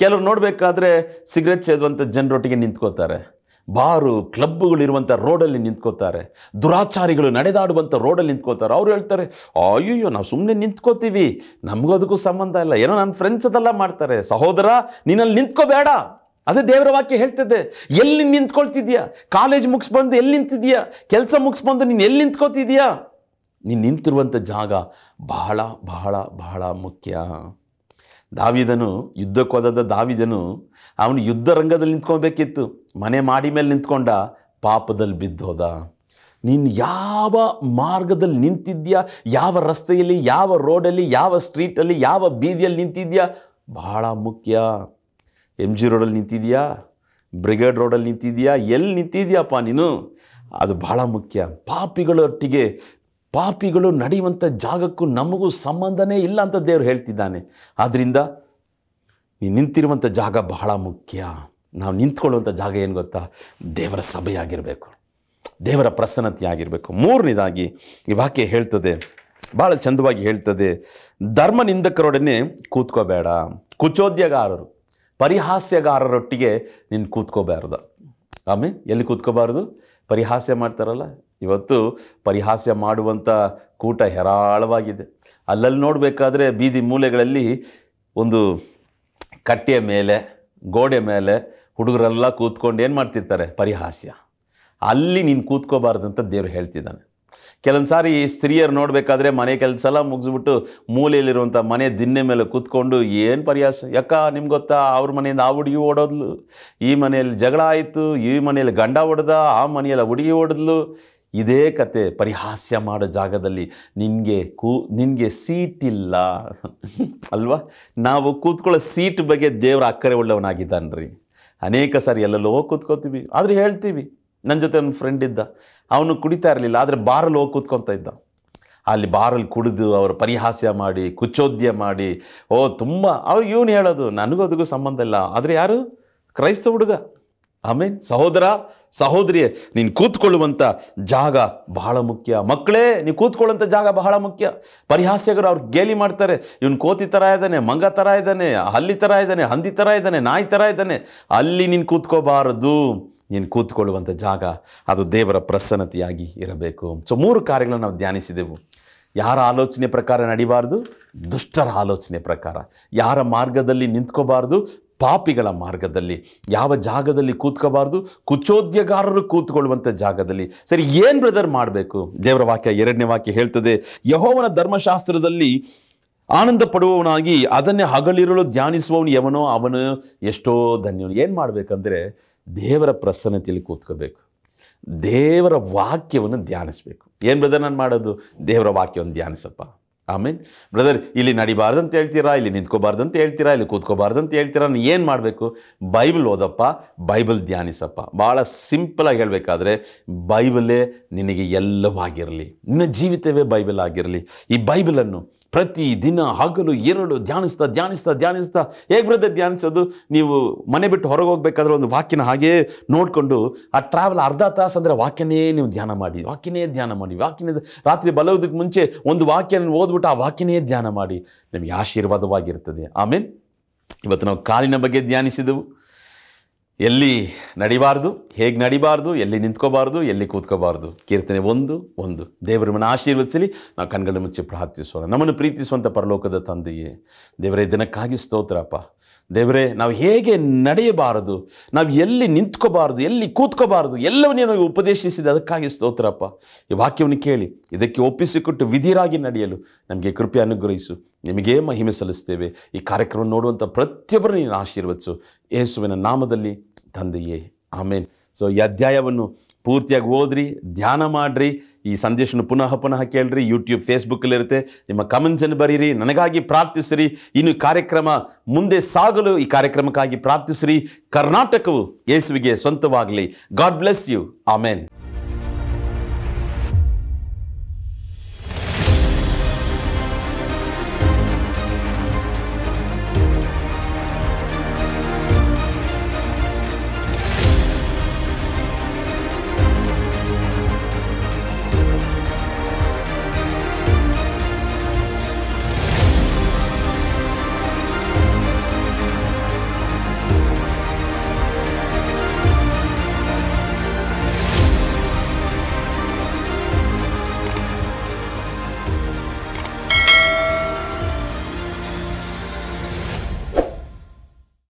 ಕೆಲವರು ನೋಡಬೇಕಾದ್ರೆ ಸಿಗರೇಟ್ ಸೇದುವಂಥ ಜನರೊಟ್ಟಿಗೆ ನಿಂತ್ಕೋತಾರೆ, ಬಾರು ಕ್ಲಬ್ಗಳಿರುವಂಥ ರೋಡಲ್ಲಿ ನಿಂತ್ಕೋತಾರೆ, ದುರಾಚಾರಿಗಳು ನಡೆದಾಡುವಂಥ ರೋಡಲ್ಲಿ ನಿಂತ್ಕೋತಾರೆ. ಅವ್ರು ಹೇಳ್ತಾರೆ, ಅಯ್ಯೋ ನಾವು ಸುಮ್ಮನೆ ನಿಂತ್ಕೋತೀವಿ, ನಮಗೂ ಅದಕ್ಕೂ ಸಂಬಂಧ ಇಲ್ಲ, ಏನೋ ನನ್ನ ಫ್ರೆಂಡ್ಸ್ ಅದೆಲ್ಲ ಮಾಡ್ತಾರೆ. ಸಹೋದರ, ನೀನಲ್ಲಿ ನಿಂತ್ಕೋಬೇಡ. ಅದು ದೇವರ ವಾಕ್ಯ ಹೇಳ್ತಿದೆ. ಎಲ್ಲಿ ನಿಂತುಕೊಳ್ಳುತ್ತಿದ್ದೀಯಾ? ಕಾಲೇಜ್ ಮುಗಿಸಿ ಬಂದು ಎಲ್ಲಿ ನಿಂತಿದ್ದೀಯಾ? ಕೆಲಸ ಮುಗಿಸಿ ಬಂದು ನೀನು ಎಲ್ಲಿ ನಿಂತುಕೋತಿದ್ದೀಯಾ? ನೀನು ನಿಂತಿರುವಂತ ಜಾಗ ಬಹಳ ಬಹಳ ಬಹಳ ಮುಖ್ಯ. ದಾವಿದನು ಯುದ್ಧಕ್ಕೆ ಹೋದದ ದಾವಿದನು ಅವನು ಯುದ್ಧ ರಂಗದಲ್ಲಿ ನಿಂತ್ಕೊಬೇಕಿತ್ತು. ಮನೆ ಮಾಡಿ ಮೇಲೆ ನಿಂತ್ಕೊಂಡ, ಪಾಪದಲ್ಲಿ ಬಿದ್ದೋದ. ನೀನು ಯಾವ ಮಾರ್ಗದಲ್ಲಿ ನಿಂತಿದ್ದೀಯಾ, ಯಾವ ರಸ್ತೆಯಲ್ಲಿ, ಯಾವ ರೋಡಲ್ಲಿ, ಯಾವ ಸ್ಟ್ರೀಟಲ್ಲಿ, ಯಾವ ಬೀದಿಯಲ್ಲಿ ನಿಂತಿದ್ದೀಯಾ ಬಹಳ ಮುಖ್ಯ. ಎಮ್ ಜಿ ರೋಡಲ್ಲಿ ನಿಂತಿದ್ದೀಯಾ, ಬ್ರಿಗೇಡ್ ರೋಡಲ್ಲಿ ನಿಂತಿದ್ದೀಯಾ, ಎಲ್ಲಿ ನಿಂತಿದ್ದೀಯಪ್ಪ ನೀನು? ಅದು ಬಹಳ ಮುಖ್ಯ. ಪಾಪಿಗಳೊಟ್ಟಿಗೆ, ಪಾಪಿಗಳು ನಡೆಯುವಂಥ ಜಾಗಕ್ಕೂ ನಮಗೂ ಸಂಬಂಧನೇ ಇಲ್ಲ ಅಂತ ದೇವರು ಹೇಳ್ತಿದ್ದಾನೆ. ಆದ್ದರಿಂದ ನೀನು ನಿಂತಿರುವಂಥ ಜಾಗ ಬಹಳ ಮುಖ್ಯ. ನಾವು ನಿಂತ್ಕೊಳ್ಳುವಂಥ ಜಾಗ ಏನು ಗೊತ್ತಾ? ದೇವರ ಸಭೆಯಾಗಿರಬೇಕು, ದೇವರ ಪ್ರಸನ್ನತೆಯಾಗಿರಬೇಕು. ಮೂರನೇದಾಗಿ ಈ ವಾಕ್ಯ ಹೇಳ್ತದೆ, ಭಾಳ ಚಂದವಾಗಿ ಹೇಳ್ತದೆ, ಧರ್ಮ ನಿಂದಕರೊಡನೆ ಕೂತ್ಕೋಬೇಡ, ಕುಚೋದ್ಯಗಾರರು ಪರಿಹಾಸ್ಯಗಾರರೊಟ್ಟಿಗೆ ನೀನು ಕೂತ್ಕೋಬಾರ್ದು. ಆಮೇಲೆ ಎಲ್ಲಿ ಕೂತ್ಕೋಬಾರ್ದು? ಪರಿಹಾಸ್ಯ ಮಾಡ್ತಾರಲ್ಲ, ಇವತ್ತು ಪರಿಹಾಸ್ಯ ಮಾಡುವಂಥ ಕೂಟ ಹೇರಾಳವಾಗಿದೆ. ಅಲ್ಲಲ್ಲಿ ನೋಡಬೇಕಾದ್ರೆ ಬೀದಿ ಮೂಲೆಗಳಲ್ಲಿ ಒಂದು ಕಟ್ಟೆಯ ಮೇಲೆ, ಗೋಡೆ ಮೇಲೆ ಹುಡುಗರೆಲ್ಲ ಕೂತ್ಕೊಂಡು ಏನು ಮಾಡ್ತಿರ್ತಾರೆ? ಪರಿಹಾಸ್ಯ. ಅಲ್ಲಿ ನೀನು ಕೂತ್ಕೋಬಾರ್ದಂತ ದೇವರು ಹೇಳ್ತಿದ್ದಾನೆ. ಕೆಲವೊಂದು ಸಾರಿ ಸ್ತ್ರೀಯರು ನೋಡಬೇಕಾದ್ರೆ ಮನೆ ಕೆಲಸ ಎಲ್ಲ ಮುಗಿಸ್ಬಿಟ್ಟು ಮೂಲೆಯಲ್ಲಿರುವಂಥ ಮನೆ ದಿನ್ನೆ ಮೇಲೆ ಕೂತ್ಕೊಂಡು ಏನು ಪರಿಹಾಸ, ಯಾಕ ನಿಮ್ಗೆ ಗೊತ್ತಾ, ಅವ್ರ ಮನೆಯಿಂದ ಆ ಹುಡುಗಿ ಓಡೋದ್ಲು, ಈ ಮನೆಯಲ್ಲಿ ಜಗಳ ಆಯಿತು, ಈ ಮನೆಯಲ್ಲಿ ಗಂಡ ಹೊಡೆದ, ಆ ಮನೆಯಲ್ಲಿ ಹುಡುಗಿ ಓಡಿದ್ಲು, ಇದೇ ಕತೆ. ಪರಿಹಾಸ್ಯ ಮಾಡೋ ಜಾಗದಲ್ಲಿ ನಿನಗೆ ಕೂ ನಿನಗೆ ಸೀಟಿಲ್ಲ ಅಲ್ವಾ? ನಾವು ಕೂತ್ಕೊಳ್ಳೋ ಸೀಟ್ ಬಗ್ಗೆ ದೇವರ ಅಕ್ಕರೆ ಉಳ್ಳವನಾಗಿದ್ದಾನೆ ರೀ. ಅನೇಕ ಸಾರಿ ಎಲ್ಲೆಲ್ಲೋ ಕೂತ್ಕೋತೀವಿ, ಆದರೆ ಹೇಳ್ತೀವಿ, ನನ್ನ ಜೊತೆ ನನ್ನ ಫ್ರೆಂಡ್ ಇದ್ದ, ಅವನು ಕುಡಿತಾ ಇರಲಿಲ್ಲ, ಆದರೆ ಬಾರಲ್ಲಿ ಹೋಗಿ ಕೂತ್ಕೊತಾ ಇದ್ದ. ಅಲ್ಲಿ ಬಾರಲ್ಲಿ ಕುಡಿದು ಅವರು ಪರಿಹಾಸ್ಯ ಮಾಡಿ, ಕುಚೋದ್ಯ ಮಾಡಿ, ಓ ತುಂಬ ಅವ್ರು ಇವನು ಹೇಳೋದು, ನನಗೂ ಅದಕ್ಕೂ ಸಂಬಂಧ ಇಲ್ಲ. ಆದರೆ ಯಾರು? ಕ್ರೈಸ್ತ ಹುಡುಗ. ಆಮೇಲೆ ಸಹೋದರ ಸಹೋದರಿಯೇ, ನೀನು ಕೂತ್ಕೊಳ್ಳುವಂಥ ಜಾಗ ಬಹಳ ಮುಖ್ಯ. ಮಕ್ಕಳೇ, ನೀವು ಕೂತ್ಕೊಳ್ಳುವಂಥ ಜಾಗ ಬಹಳ ಮುಖ್ಯ. ಪರಿಹಾಸ್ಯಗರು ಅವ್ರು ಗೇಲಿ ಮಾಡ್ತಾರೆ, ಇವನು ಕೋತಿ ಥರ ಇದ್ದಾನೆ, ಮಂಗ ಥರ ಇದ್ದಾನೆ, ಹಲ್ಲಿ ಥರ ಇದ್ದಾನೆ, ಹಂದಿ ಥರ ಇದ್ದಾನೆ, ನಾಯಿ ಥರ ಇದ್ದಾನೆ. ಅಲ್ಲಿ ನೀನು ಕೂತ್ಕೋಬಾರದು. ನೀನು ಕೂತ್ಕೊಳ್ಳುವಂಥ ಜಾಗ ಅದು ದೇವರ ಪ್ರಸನ್ನತೆಯಾಗಿ ಇರಬೇಕು. ಸೊ ಮೂರು ಕಾರ್ಯಗಳನ್ನು ನಾವು ಧ್ಯಾನಿಸಿದೆವು. ಯಾರ ಆಲೋಚನೆ ಪ್ರಕಾರ ನಡಿಬಾರ್ದು? ದುಷ್ಟರ ಆಲೋಚನೆ ಪ್ರಕಾರ. ಯಾರ ಮಾರ್ಗದಲ್ಲಿ ನಿಂತ್ಕೋಬಾರ್ದು? ಪಾಪಿಗಳ ಮಾರ್ಗದಲ್ಲಿ. ಯಾವ ಜಾಗದಲ್ಲಿ ಕೂತ್ಕೋಬಾರ್ದು? ಕುಚೋದ್ಯಗಾರರು ಕೂತ್ಕೊಳ್ಳುವಂಥ ಜಾಗದಲ್ಲಿ. ಸರಿ, ಏನು ಬ್ರದರ್ ಮಾಡಬೇಕು? ದೇವರ ವಾಕ್ಯ ಎರಡನೇ ವಾಕ್ಯ ಹೇಳ್ತದೆ, ಯೆಹೋವನ ಧರ್ಮಶಾಸ್ತ್ರದಲ್ಲಿ ಆನಂದ ಪಡುವವನಾಗಿ ಅದನ್ನೇ ಹಗಲಿರುಳು ಧ್ಯಾನಿಸುವವನು ಯವನೋ ಅವನು ಎಷ್ಟೋ ಧನ್ಯನು. ಏನು ಮಾಡಬೇಕಂದ್ರೆ ದೇವರ ಪ್ರಸನ್ನತೆಯಲ್ಲಿ ಕೂತ್ಕೋಬೇಕು, ದೇವರ ವಾಕ್ಯವನ್ನು ಧ್ಯಾನಿಸಬೇಕು. ಏನು ಬ್ರದರ್ ನಾನು ಮಾಡೋದು? ದೇವರ ವಾಕ್ಯವನ್ನು ಧ್ಯಾನಿಸಪ್ಪ. ಆಮೇಲೆ ಬ್ರದರ್ ಇಲ್ಲಿ ನಡಿಬಾರ್ದು ಅಂತ ಹೇಳ್ತೀರಾ, ಇಲ್ಲಿ ನಿಂತ್ಕೋಬಾರ್ದು ಅಂತ ಹೇಳ್ತೀರಾ, ಇಲ್ಲಿ ಕೂತ್ಕೋಬಾರ್ದು ಅಂತ ಹೇಳ್ತೀರಾ, ನಾನು ಏನು ಮಾಡಬೇಕು? ಬೈಬಲ್ ಓದಪ್ಪ, ಬೈಬಲ್ ಧ್ಯಾನಿಸಪ್ಪ. ಭಾಳ ಸಿಂಪಲಾಗಿ ಹೇಳಬೇಕಾದ್ರೆ, ಬೈಬಲೇ ನಿನಗೆ ಎಲ್ಲವಾಗಿರಲಿ, ನಿನ್ನ ಜೀವಿತವೇ ಬೈಬಲ್ ಆಗಿರಲಿ. ಈ ಬೈಬಲನ್ನು ಪ್ರತಿ ದಿನ ಹಗಲು ಎರಡು ಧ್ಯಾನಿಸ್ತಾ ಧ್ಯಾನಿಸ್ತಾ ಧ್ಯಾನಿಸ್ತಾ ಹೇಗೆ ಬ್ರದರ್ ಧ್ಯಾನಿಸೋದು? ನೀವು ಮನೆ ಬಿಟ್ಟು ಹೊರಗೆ ಹೋಗ್ಬೇಕಾದ್ರೆ ಒಂದು ವಾಕ್ಯನ ಹಾಗೇ ನೋಡಿಕೊಂಡು ಆ ಟ್ರಾವೆಲ್ ಅರ್ಧ ತಾಸು ಅಂದರೆ ವಾಕ್ಯನೇ ನೀವು ಧ್ಯಾನ ಮಾಡಿ, ವಾಕ್ಯನೇ ಧ್ಯಾನ ಮಾಡಿ, ವಾಕ್ಯನೇ ರಾತ್ರಿ ಬಲೋದಕ್ಕೆ ಮುಂಚೆ ಒಂದು ವಾಕ್ಯನ ಓದ್ಬಿಟ್ಟು ಆ ವಾಕ್ಯನೇ ಧ್ಯಾನ ಮಾಡಿ, ನಿಮಗೆ ಆಶೀರ್ವಾದವಾಗಿರ್ತದೆ. ಆಮೇಲೆ ಇವತ್ತು ನಾವು ಕಾಲಿನ ಬಗ್ಗೆ ಧ್ಯಾನಿಸಿದೆವು. ಎಲ್ಲಿ ನಡಿಬಾರ್ದು, ಹೇಗೆ ನಡಿಬಾರ್ದು, ಎಲ್ಲಿ ನಿಂತ್ಕೋಬಾರ್ದು, ಎಲ್ಲಿ ಕೂತ್ಕೋಬಾರ್ದು. ಕೀರ್ತನೆ ಒಂದು ಒಂದು ದೇವರು ನಮ್ಮನ್ನು ಆಶೀರ್ವದಿಸಲಿ. ನಾವು ಕಣ್ಗಳ ಮುಚ್ಚಿ ಪ್ರಾರ್ಥಿಸೋಣ. ನಮ್ಮನ್ನು ಪ್ರೀತಿಸುವಂಥ ಪರಲೋಕದ ತಂದೆಯೇ, ದೇವರೇ ದಿನಕ್ಕಾಗಿ ಸ್ತೋತ್ರಪ್ಪ. ದೇವರೇ, ನಾವು ಹೇಗೆ ನಡೆಯಬಾರದು, ನಾವು ಎಲ್ಲಿ ನಿಂತ್ಕೋಬಾರ್ದು, ಎಲ್ಲಿ ಕೂತ್ಕೋಬಾರ್ದು, ಎಲ್ಲವನ್ನೇ ನಾವು ಉಪದೇಶಿಸಿದೆ, ಅದಕ್ಕಾಗಿ ಸ್ತೋತ್ರಪ್ಪ. ಈ ವಾಕ್ಯವನ್ನು ಕೇಳಿ ಇದಕ್ಕೆ ಒಪ್ಪಿಸಿಕೊಟ್ಟು ವಿಧಿರಾಗಿ ನಡೆಯಲು ನಮಗೆ ಕೃಪೆ ಅನುಗ್ರಹಿಸು. ನಿಮಗೇ ಮಹಿಮೆ ಸಲ್ಲಿಸ್ತೇವೆ. ಈ ಕಾರ್ಯಕ್ರಮ ನೋಡುವಂಥ ಪ್ರತಿಯೊಬ್ಬರು ನೀನು ಆಶೀರ್ವದಿಸು, ಯೇಸುವಿನ ನಾಮದಲ್ಲಿ ತಂದೆಯೇ, ಆಮೇನ್. ಸೊ ಈ ಅಧ್ಯಾಯವನ್ನು ಪೂರ್ತಿಯಾಗಿ ಓದ್ರಿ, ಧ್ಯಾನ ಮಾಡಿರಿ, ಈ ಸಂದೇಶನ ಪುನಃ ಪುನಃ ಕೇಳ್ರಿ. ಯೂಟ್ಯೂಬ್, ಫೇಸ್ಬುಕ್ಕಲ್ಲಿರುತ್ತೆ. ನಿಮ್ಮ ಕಮೆಂಟ್ಸನ್ನು ಬರೀರಿ, ನನಗಾಗಿ ಪ್ರಾರ್ಥಿಸಿರಿ. ಇನ್ನು ಕಾರ್ಯಕ್ರಮ ಮುಂದೆ ಸಾಗಲು ಈ ಕಾರ್ಯಕ್ರಮಕ್ಕಾಗಿ ಪ್ರಾರ್ಥಿಸಿರಿ. ಕರ್ನಾಟಕವು ಯೇಸುವಿಗೆ ಸ್ವಂತವಾಗಲಿ. God bless you. ಆಮೇನ್.